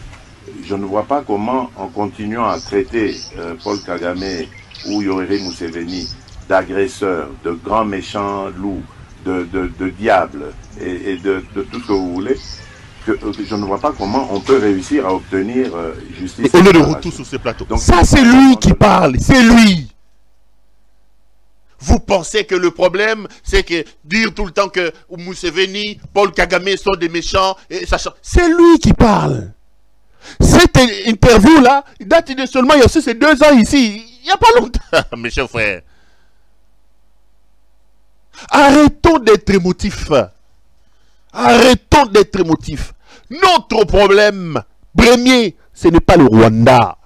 je ne vois pas comment, en continuant à traiter Paul Kagame ou Yoweri Museveni d'agresseurs, de grands méchants loups, de diables et de tout ce que vous voulez, je ne vois pas comment on peut réussir à obtenir justice. Et on est de retour sur ce plateau. Donc, ça, c'est lui qui parle, c'est lui. Vous pensez que le problème, c'est que dire tout le temps que Museveni, Paul Kagame sont des méchants, c'est lui qui parle. Cette interview-là date de seulement il y a aussi ces 2 ans ici, il n'y a pas longtemps, mes chers frères. Arrêtons d'être émotifs. Arrêtons d'être émotifs. Notre problème premier, ce n'est pas le Rwanda.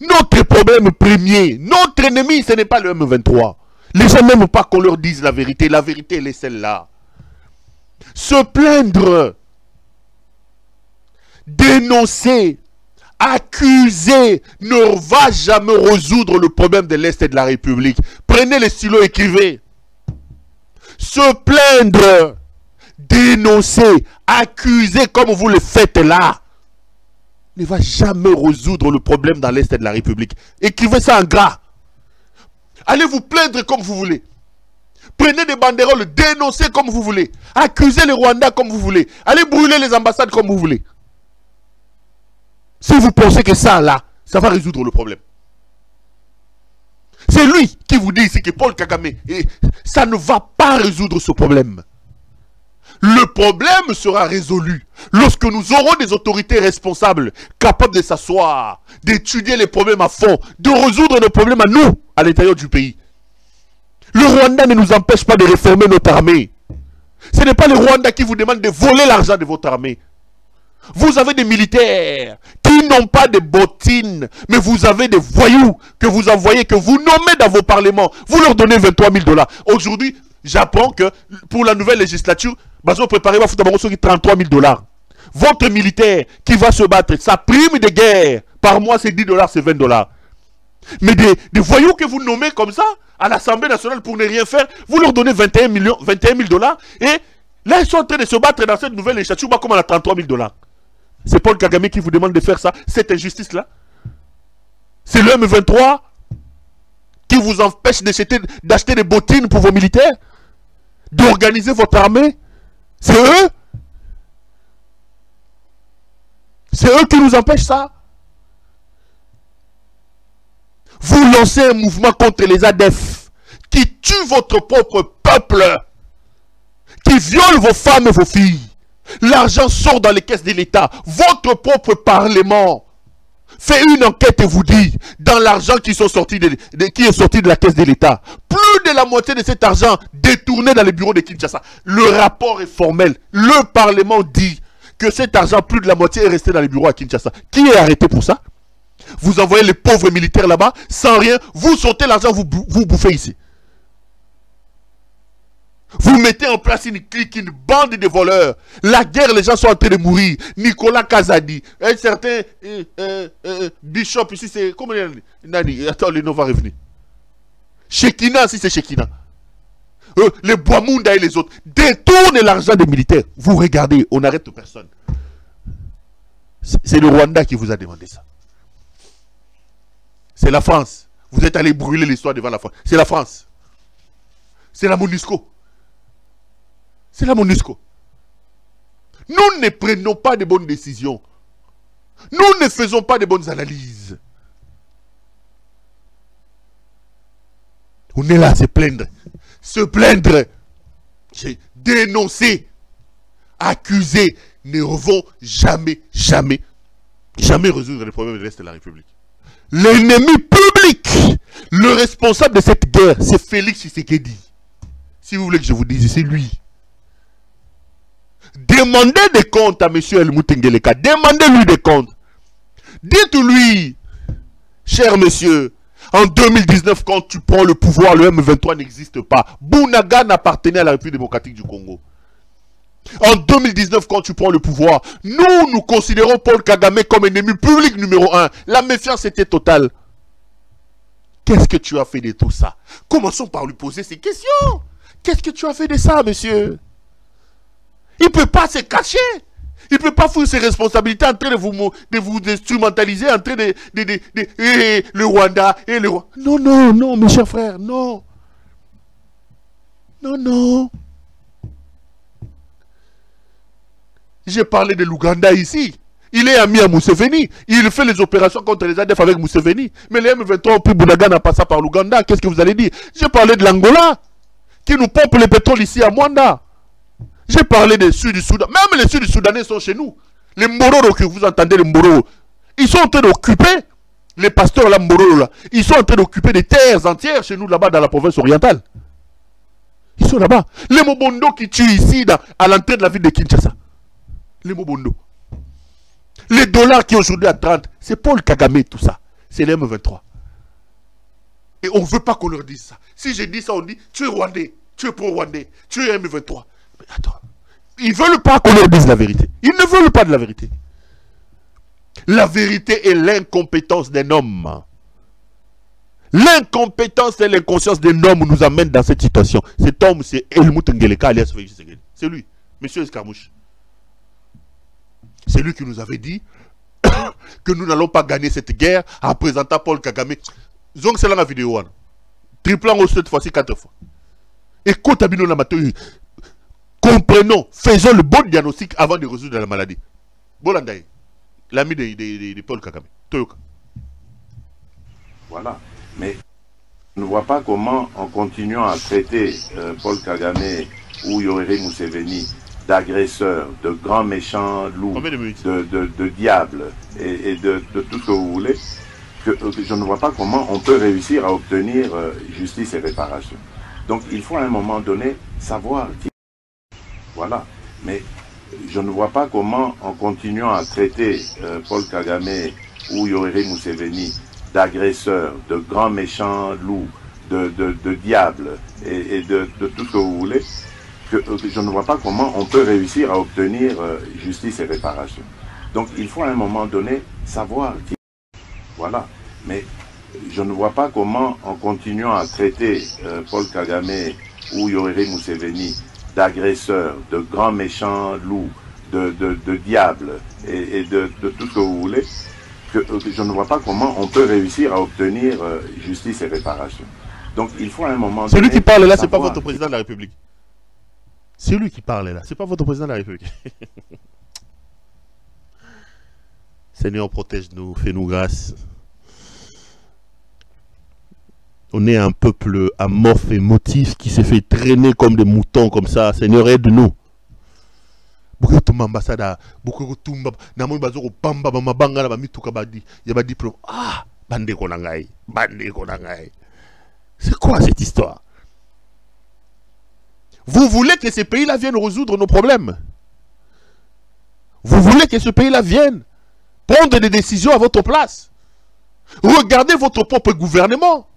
Notre problème premier, notre ennemi, ce n'est pas le M23. Les gens n'aiment pas qu'on leur dise la vérité. La vérité, elle est celle-là. Se plaindre, dénoncer, accuser ne va jamais résoudre le problème de l'Est et de la République. Prenez les stylos, écrivez. Se plaindre, dénoncer, accuser comme vous le faites là, ne va jamais résoudre le problème dans l'Est de la République. Écrivez ça en gras. Allez vous plaindre comme vous voulez. Prenez des banderoles, dénoncez comme vous voulez. Accusez les Rwandais comme vous voulez. Allez brûler les ambassades comme vous voulez. Si vous pensez que ça là, ça va résoudre le problème. C'est lui qui vous dit ici que Paul Kagame, et ça ne va pas résoudre ce problème. Le problème sera résolu lorsque nous aurons des autorités responsables, capables de s'asseoir, d'étudier les problèmes à fond, de résoudre nos problèmes à nous, à l'intérieur du pays. Le Rwanda ne nous empêche pas de réformer notre armée. Ce n'est pas le Rwanda qui vous demande de voler l'argent de votre armée. Vous avez des militaires qui n'ont pas de bottines, mais vous avez des voyous que vous envoyez, que vous nommez dans vos parlements. Vous leur donnez 23 000 $. Aujourd'hui, j'apprends que pour la nouvelle législature, bah, vous préparez va foutre 33 000 $. Votre militaire qui va se battre, sa prime de guerre, par mois c'est 10 $, c'est 20 $. Mais des voyous que vous nommez comme ça, à l'Assemblée nationale pour ne rien faire, vous leur donnez 21 000 $. Et là, ils sont en train de se battre dans cette nouvelle législature, bah, comme à la 33 000 $. C'est Paul Kagame qui vous demande de faire ça, cette injustice-là. C'est le M23 qui vous empêche d'acheter des bottines pour vos militaires, d'organiser votre armée. C'est eux. C'est eux qui nous empêchent ça. Vous lancez un mouvement contre les ADF qui tue votre propre peuple, qui viole vos femmes et vos filles. L'argent sort dans les caisses de l'État. Votre propre parlement fait une enquête et vous dit, dans l'argent qui est sorti de la caisse de l'État, plus de la moitié de cet argent détourné dans les bureaux de Kinshasa. Le rapport est formel. Le parlement dit que cet argent, plus de la moitié, est resté dans les bureaux à Kinshasa. Qui est arrêté pour ça? Vous envoyez les pauvres militaires là-bas, sans rien. Vous sortez l'argent, vous bouffez ici. Vous mettez en place une clique, une bande de voleurs. La guerre, les gens sont en train de mourir. Nicolas Kazadi, un certain Bishop ici, c'est... Comment il... Attends, le nom va revenir. Shekina, si c'est Shekina. Les Boamunda et les autres détournent l'argent des militaires. Vous regardez, on n'arrête personne. C'est le Rwanda qui vous a demandé ça. C'est la France. Vous êtes allé brûler l'histoire devant la France. C'est la France. C'est la MONUSCO. C'est la MONUSCO. Nous ne prenons pas de bonnes décisions. Nous ne faisons pas de bonnes analyses. On est là à se plaindre. Se plaindre. J'ai dénoncé. Accusé. Ne revons jamais, jamais, jamais résoudre les problèmes de l'Est de la République. L'ennemi public, le responsable de cette guerre, c'est Félix Tshisekedi. Si vous voulez que je vous dise, c'est lui. Demandez des comptes à M. El Mouta Ngeleka. Demandez-lui des comptes. Dites-lui, cher monsieur, en 2019, quand tu prends le pouvoir, le M23 n'existe pas. Bounaga n'appartenait à la République démocratique du Congo. En 2019, quand tu prends le pouvoir, nous considérons Paul Kagame comme ennemi public numéro 1. La méfiance était totale. Qu'est-ce que tu as fait de tout ça? Commençons par lui poser ces questions. Qu'est-ce que tu as fait de ça, monsieur? Il ne peut pas se cacher. Il ne peut pas fuir ses responsabilités en train de vous instrumentaliser, en train de le Rwanda et le Rwanda. Non, non, non, mes chers frères, non. Non, non. J'ai parlé de l'Ouganda ici. Il est ami à Museveni. Il fait les opérations contre les ADF avec Museveni. Mais les M23 ont pris Bounaga en passant par l'Ouganda. Qu'est-ce que vous allez dire? J'ai parlé de l'Angola, qui nous pompe le pétrole ici à Mwanda. J'ai parlé des Sud du Soudan. Même les Sud du Soudanais sont chez nous. Les Mororo que vous entendez, les Mororo, ils sont en train d'occuper, les pasteurs là, Mororo là, ils sont en train d'occuper des terres entières chez nous là-bas dans la province orientale. Ils sont là-bas. Les Mobondo qui tuent ici à l'entrée de la ville de Kinshasa. Les Mobondo. Les dollars qui aujourd'hui à 30, c'est Paul Kagame tout ça. C'est les M23. Et on ne veut pas qu'on leur dise ça. Si je dis ça, on dit, tu es Rwandais, tu es pro-Rwandais, tu es M23. Mais attends, ils ne veulent pas qu'on leur dise la vérité. Ils ne veulent pas de la vérité. La vérité est l'incompétence d'un homme. L'incompétence et l'inconscience d'un homme nous amènent dans cette situation. Cet homme, c'est El Mouta Ngeleka, alias Félix Tshisekedi. C'est lui, monsieur Escarmouche. C'est lui qui nous avait dit que nous n'allons pas gagner cette guerre en présentant Paul Kagame. Donc c'est là la vidéo. Triplant cette fois-ci 4 fois. Et quand Abino Lamatou, comprenons, faisons le bon diagnostic avant de résoudre la maladie. Bolandai, l'ami de Paul Kagame. Toyoka. Voilà. Mais je ne vois pas comment, en continuant à traiter Paul Kagame ou Yoweri Museveni d'agresseurs, de grands méchants loups, de diables et de tout ce que vous voulez, que je ne vois pas comment on peut réussir à obtenir justice et réparation. Donc il faut à un moment donné savoir qui... Voilà. Mais je ne vois pas comment, en continuant à traiter Paul Kagame ou Yoweri Museveni d'agresseurs, de grands méchants loups, de diables et de tout ce que vous voulez, je ne vois pas comment on peut réussir à obtenir justice et réparation. Donc il faut à un moment donné savoir qui... Voilà. Mais je ne vois pas comment, en continuant à traiter Paul Kagame ou Yoweri Museveni d'agresseurs, de grands méchants loups, de diables et de tout ce que vous voulez, je ne vois pas comment on peut réussir à obtenir justice et réparation. Donc il faut à un moment donné... Celui qui parle là, c'est pas votre président de la République. Celui qui parle là, c'est pas votre président de la République. Seigneur, protège-nous, fais-nous grâce. On est un peuple amorphe et motif qui s'est fait traîner comme des moutons comme ça. Seigneur, aide-nous. C'est quoi cette histoire? Vous voulez que ces pays-là viennent résoudre nos problèmes? Vous voulez que ce pays-là vienne prendre des décisions à votre place? Regardez votre propre gouvernement.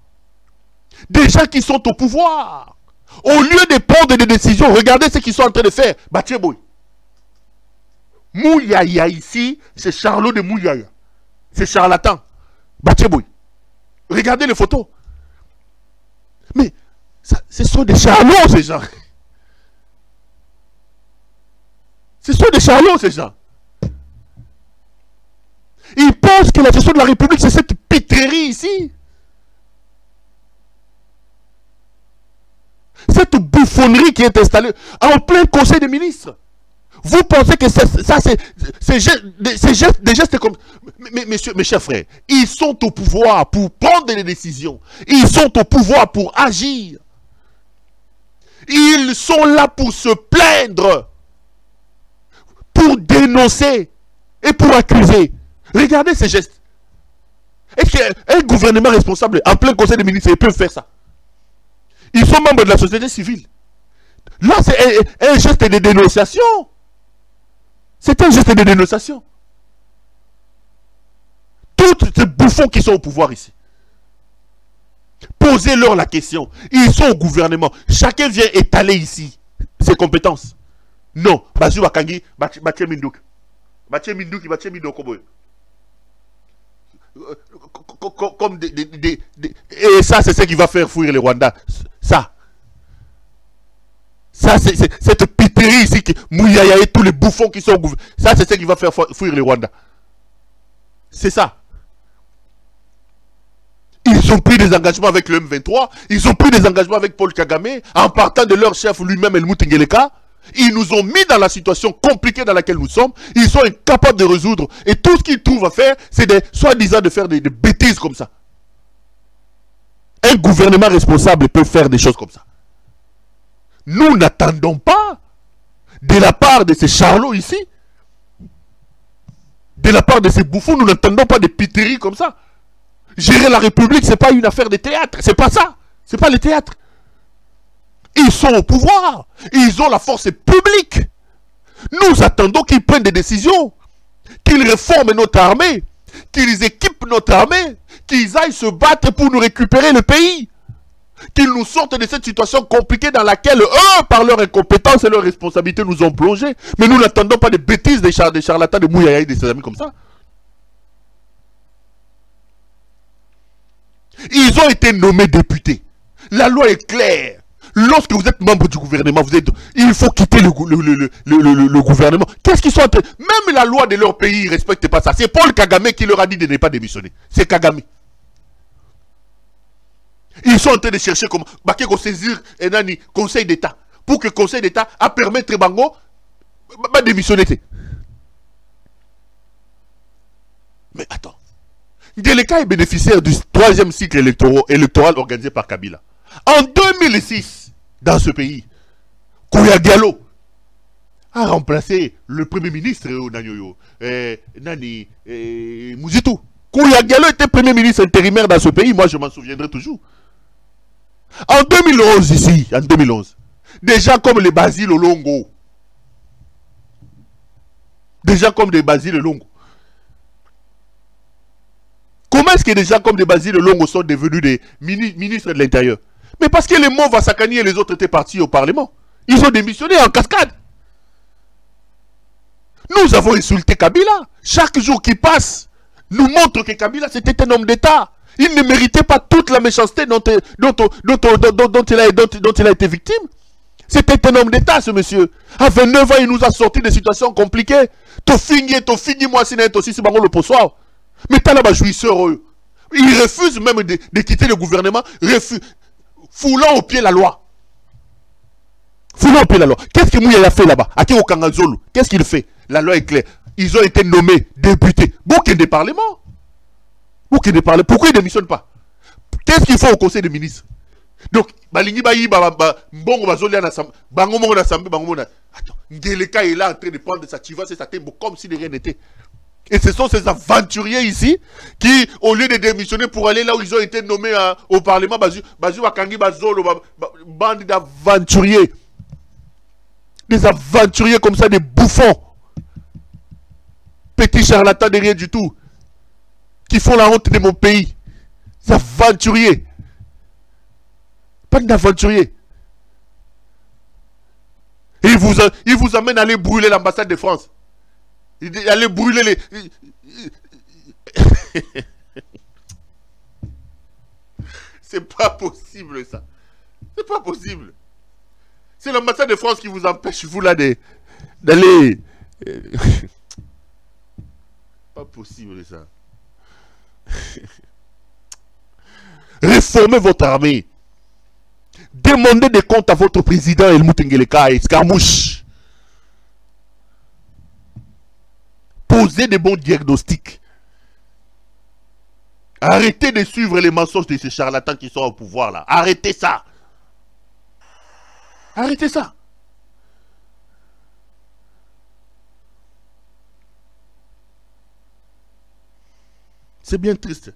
Des gens qui sont au pouvoir. Au lieu de prendre des décisions, regardez ce qu'ils sont en train de faire. Batcheboui. Mouyaya ici, c'est Charlot de Mouyaya. C'est charlatan. Batcheboui. Regardez les photos. Mais ça, ce sont des charlots, ces gens. Ce sont des charlots, ces gens. Ils pensent que la gestion de la République, c'est cette pitrerie ici. Cette bouffonnerie qui est installée en plein conseil des ministres. Vous pensez que ça c'est des gestes comme... Mes chers frères, ils sont au pouvoir pour prendre des décisions. Ils sont au pouvoir pour agir. Ils sont là pour se plaindre, pour dénoncer et pour accuser. Regardez ces gestes. Est-ce qu'un gouvernement responsable en plein conseil des ministres peut faire ça? Ils sont membres de la société civile. Là, c'est un geste de dénonciation. C'est un geste de dénonciation. Tous ces bouffons qui sont au pouvoir ici, posez-leur la question. Ils sont au gouvernement. Chacun vient étaler ici ses compétences. Non. Basu Bakangi, Bache Mindouk. Bache Mindouk, Bache Mindouk. Comme et ça, c'est ce qui va faire fuir les Rwandais. Ça. Ça, c'est cette piterie ici, qui, Mouyaya et tous les bouffons qui sont au gouvernement. Ça, c'est ce qui va faire fuir les Rwandais. C'est ça. Ils ont pris des engagements avec le M23. Ils ont pris des engagements avec Paul Kagame. En partant de leur chef lui-même, El Mouta Ngeleka. Ils nous ont mis dans la situation compliquée dans laquelle nous sommes. Ils sont incapables de résoudre. Et tout ce qu'ils trouvent à faire, c'est soi-disant de faire des bêtises comme ça. Un gouvernement responsable peut faire des choses comme ça. Nous n'attendons pas de la part de ces charlots ici, de la part de ces bouffons, nous n'attendons pas des piteries comme ça. Gérer la République, c'est pas une affaire de théâtre, c'est pas ça, c'est pas le théâtre. Ils sont au pouvoir, ils ont la force publique. Nous attendons qu'ils prennent des décisions, qu'ils réforment notre armée, qu'ils équipent notre armée, qu'ils aillent se battre pour nous récupérer le pays. Qu'ils nous sortent de cette situation compliquée dans laquelle eux, par leur incompétence et leur responsabilité, nous ont plongés. Mais nous n'attendons pas des bêtises des charlatans, de Mouyaya et de ses amis comme ça. Ils ont été nommés députés. La loi est claire. Lorsque vous êtes membre du gouvernement, vous êtes, il faut quitter le gouvernement. Qu'est-ce qu'ils sont en train... Même la loi de leur pays, ils ne respectent pas ça. C'est Paul Kagame qui leur a dit de ne pas démissionner. C'est Kagame. Ils sont en train de chercher comment saisir un conseil d'État pour que le conseil d'État a permis Bango de démissionner. Mais attends. Ngeleka est bénéficiaire du troisième cycle électoral organisé par Kabila. En 2006, dans ce pays, Kouyagyalo a remplacé le premier ministre Nani Muzitu. Kouyagyalo était premier ministre intérimaire dans ce pays, moi je m'en souviendrai toujours. En 2011 ici, en 2011, des gens comme les Basile Longo, des gens comme des Basile Longo. Comment est-ce que des gens comme des Basile Longo sont devenus des ministres de l'Intérieur? Mais parce que les mots Vassakani et les autres étaient partis au Parlement. Ils ont démissionné en cascade. Nous avons insulté Kabila. Chaque jour qui passe nous montre que Kabila c'était un homme d'État. Il ne méritait pas toute la méchanceté dont il a été victime. C'était un homme d'État, ce monsieur. À 29 ans, il nous a sorti des situations compliquées. Tofingi, moi, c'est aussi ce baron le poussoir. Mais t'as là-bas jouisseur, eux. Ils refusent même de quitter le gouvernement, foulant au pied la loi. Foulant au pied la loi. Qu'est-ce que Mouyaya a fait là-bas? Qu'est-ce qu'il fait? La loi est claire. Ils ont été nommés députés. Beaucoup de parlements. Pourquoi ils ne démissionnent pas? Qu'est-ce qu'ils font au conseil des ministres? Donc, attends, Ngeleka est là en train de prendre sa chivasse et sa tembo comme si de rien n'était. Et ce sont ces aventuriers ici qui, au lieu de démissionner pour aller là où ils ont été nommés au Parlement, bande d'aventuriers. Des aventuriers comme ça, des bouffons. Petits charlatans de rien du tout. Qui font la honte de mon pays. Des aventuriers. Pas d'aventuriers. Il vous amène à aller brûler l'ambassade de France. Aller brûler les... C'est pas possible ça. C'est pas possible. C'est l'ambassade de France qui vous empêche, vous là, d'aller... Pas possible ça. Réformez votre armée. Demandez des comptes à votre président El Mouta Ngeleka et Escarmouche. Posez des bons diagnostics. Arrêtez de suivre les mensonges de ces charlatans qui sont au pouvoir là. Arrêtez ça. Arrêtez ça. C'est bien triste.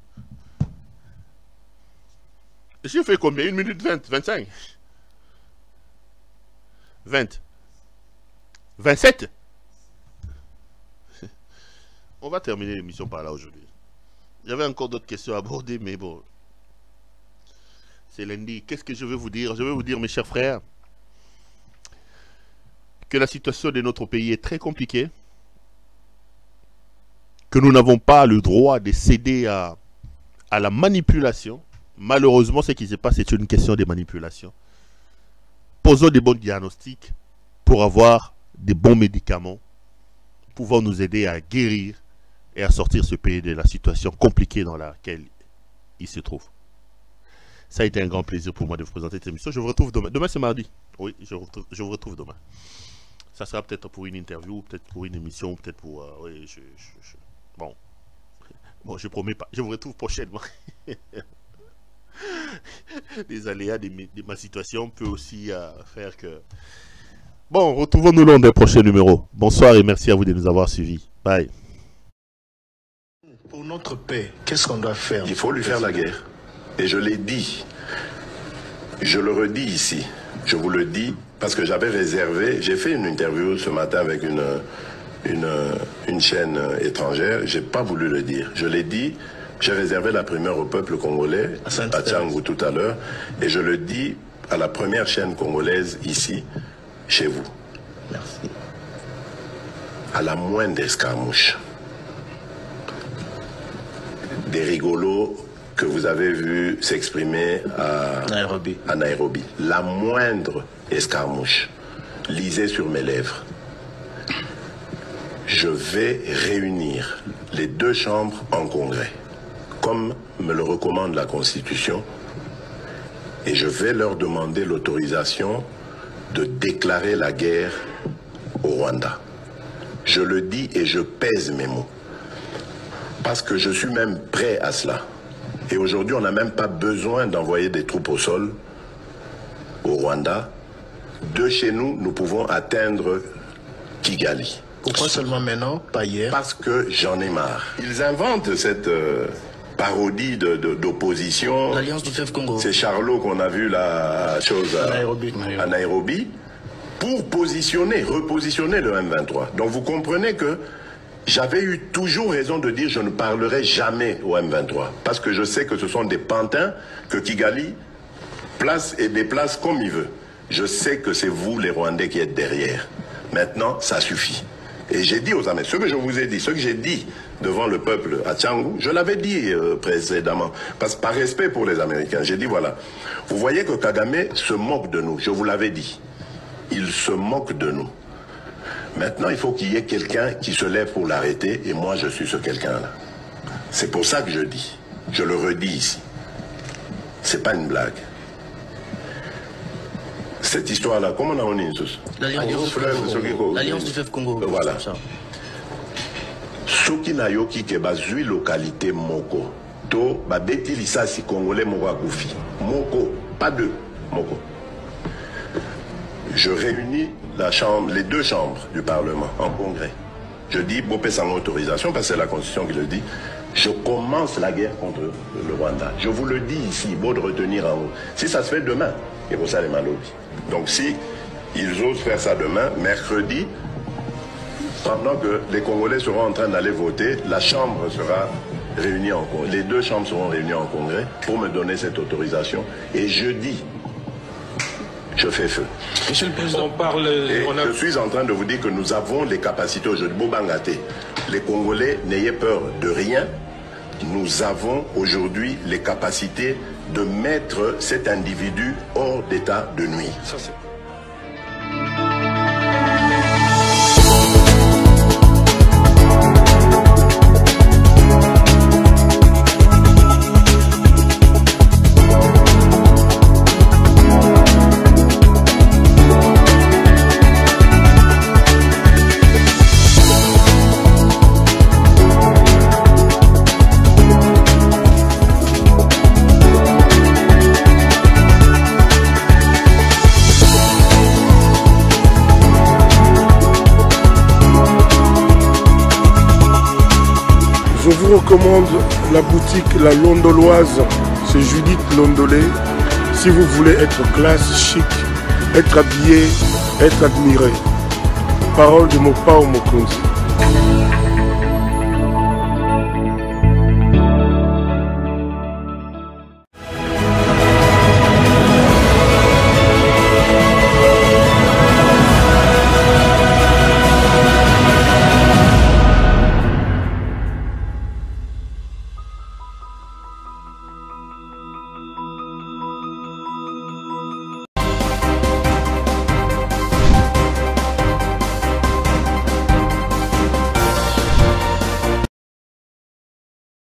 J'ai fait combien? 1 minute 20, 25? 20. 27? On va terminer l'émission par là aujourd'hui. J'avais encore d'autres questions à aborder, mais bon. C'est lundi. Qu'est-ce que je vais vous dire? Je vais vous dire, mes chers frères, que la situation de notre pays est très compliquée. Que nous n'avons pas le droit de céder à la manipulation. Malheureusement, ce qui se passe, c'est une question de manipulation. Posons des bons diagnostics pour avoir des bons médicaments, pouvant nous aider à guérir et à sortir ce pays de la situation compliquée dans laquelle il se trouve. Ça a été un grand plaisir pour moi de vous présenter cette émission. Je vous retrouve demain. Demain, c'est mardi. Oui, je vous retrouve demain. Ça sera peut-être pour une interview, peut-être pour une émission, peut-être pour... oui, Bon, je ne promets pas. Je vous retrouve prochainement. Les aléas de ma situation peut aussi faire que... Bon, retrouvons-nous lors des prochains numéros. Bonsoir et merci à vous de nous avoir suivis. Bye. Pour notre paix, qu'est-ce qu'on doit faire? Il faut lui faire la guerre. Et je l'ai dit. Je le redis ici. Je vous le dis parce que j'avais réservé... J'ai fait une interview ce matin avec une chaîne étrangère. J'ai pas voulu le dire. Je l'ai dit... J'ai réservé la première au peuple congolais, à Tchangu tout à l'heure, et je le dis à la première chaîne congolaise ici, chez vous. Merci. À la moindre escarmouche, des rigolos que vous avez vus s'exprimer à Nairobi, la moindre escarmouche, lisez sur mes lèvres. Je vais réunir les deux chambres en congrès, comme me le recommande la Constitution, et je vais leur demander l'autorisation de déclarer la guerre au Rwanda. Je le dis et je pèse mes mots, parce que je suis même prêt à cela. Et aujourd'hui, on n'a même pas besoin d'envoyer des troupes au sol au Rwanda. De chez nous, nous pouvons atteindre Kigali. Pourquoi seulement maintenant, pas hier? Parce que j'en ai marre. Ils inventent cette... parodie d'opposition. L'alliance du fleuve Congo. C'est Charlot qu'on a vu la chose à Nairobi pour positionner, repositionner le M23. Donc vous comprenez que J'avais eu toujours raison de dire je ne parlerai jamais au M23, parce que je sais que ce sont des pantins que Kigali place et déplace comme il veut. Je sais que c'est vous les Rwandais qui êtes derrière. Maintenant, ça suffit. Et j'ai dit aux Américains, ce que je vous ai dit, ce que j'ai dit devant le peuple à Tchangou, je l'avais dit précédemment, parce que par respect pour les Américains, j'ai dit voilà, vous voyez que Kagame se moque de nous, je vous l'avais dit, il se moque de nous. Maintenant, il faut qu'il y ait quelqu'un qui se lève pour l'arrêter, et moi je suis ce quelqu'un-là. C'est pour ça que je dis, je le redis ici, c'est pas une blague. Cette histoire-là, comment on a l'Alliance du Fleuve Congo. Voilà. Soki na yoki ke bazui localité moko. To babeti lisa si congolais moko akufi. Moko, pas deux, moko. Je réunis la chambre, les deux chambres du Parlement en congrès. Je dis Bopé sans autorisation parce que c'est la Constitution qui le dit. Je commence la guerre contre le Rwanda. Je vous le dis ici, beau de retenir en haut. Si ça se fait demain, et pour ça les malobis. Donc si ils osent faire ça demain, mercredi, pendant que les Congolais seront en train d'aller voter, la chambre sera réunie en congrès. Les deux chambres seront réunies en congrès pour me donner cette autorisation. Et jeudi, je fais feu. Monsieur le Président, je suis en train de vous dire que nous avons les capacités au jeu de Bobangate. Les Congolais, n'ayez peur de rien. Nous avons aujourd'hui les capacités de mettre cet individu hors d'état de nuire. Ça, c'est... Je recommande la boutique La Londoloise, c'est Judith Londolé. Si vous voulez être classe, chic, être habillé, être admiré. Parole de Mopao Mokonsi.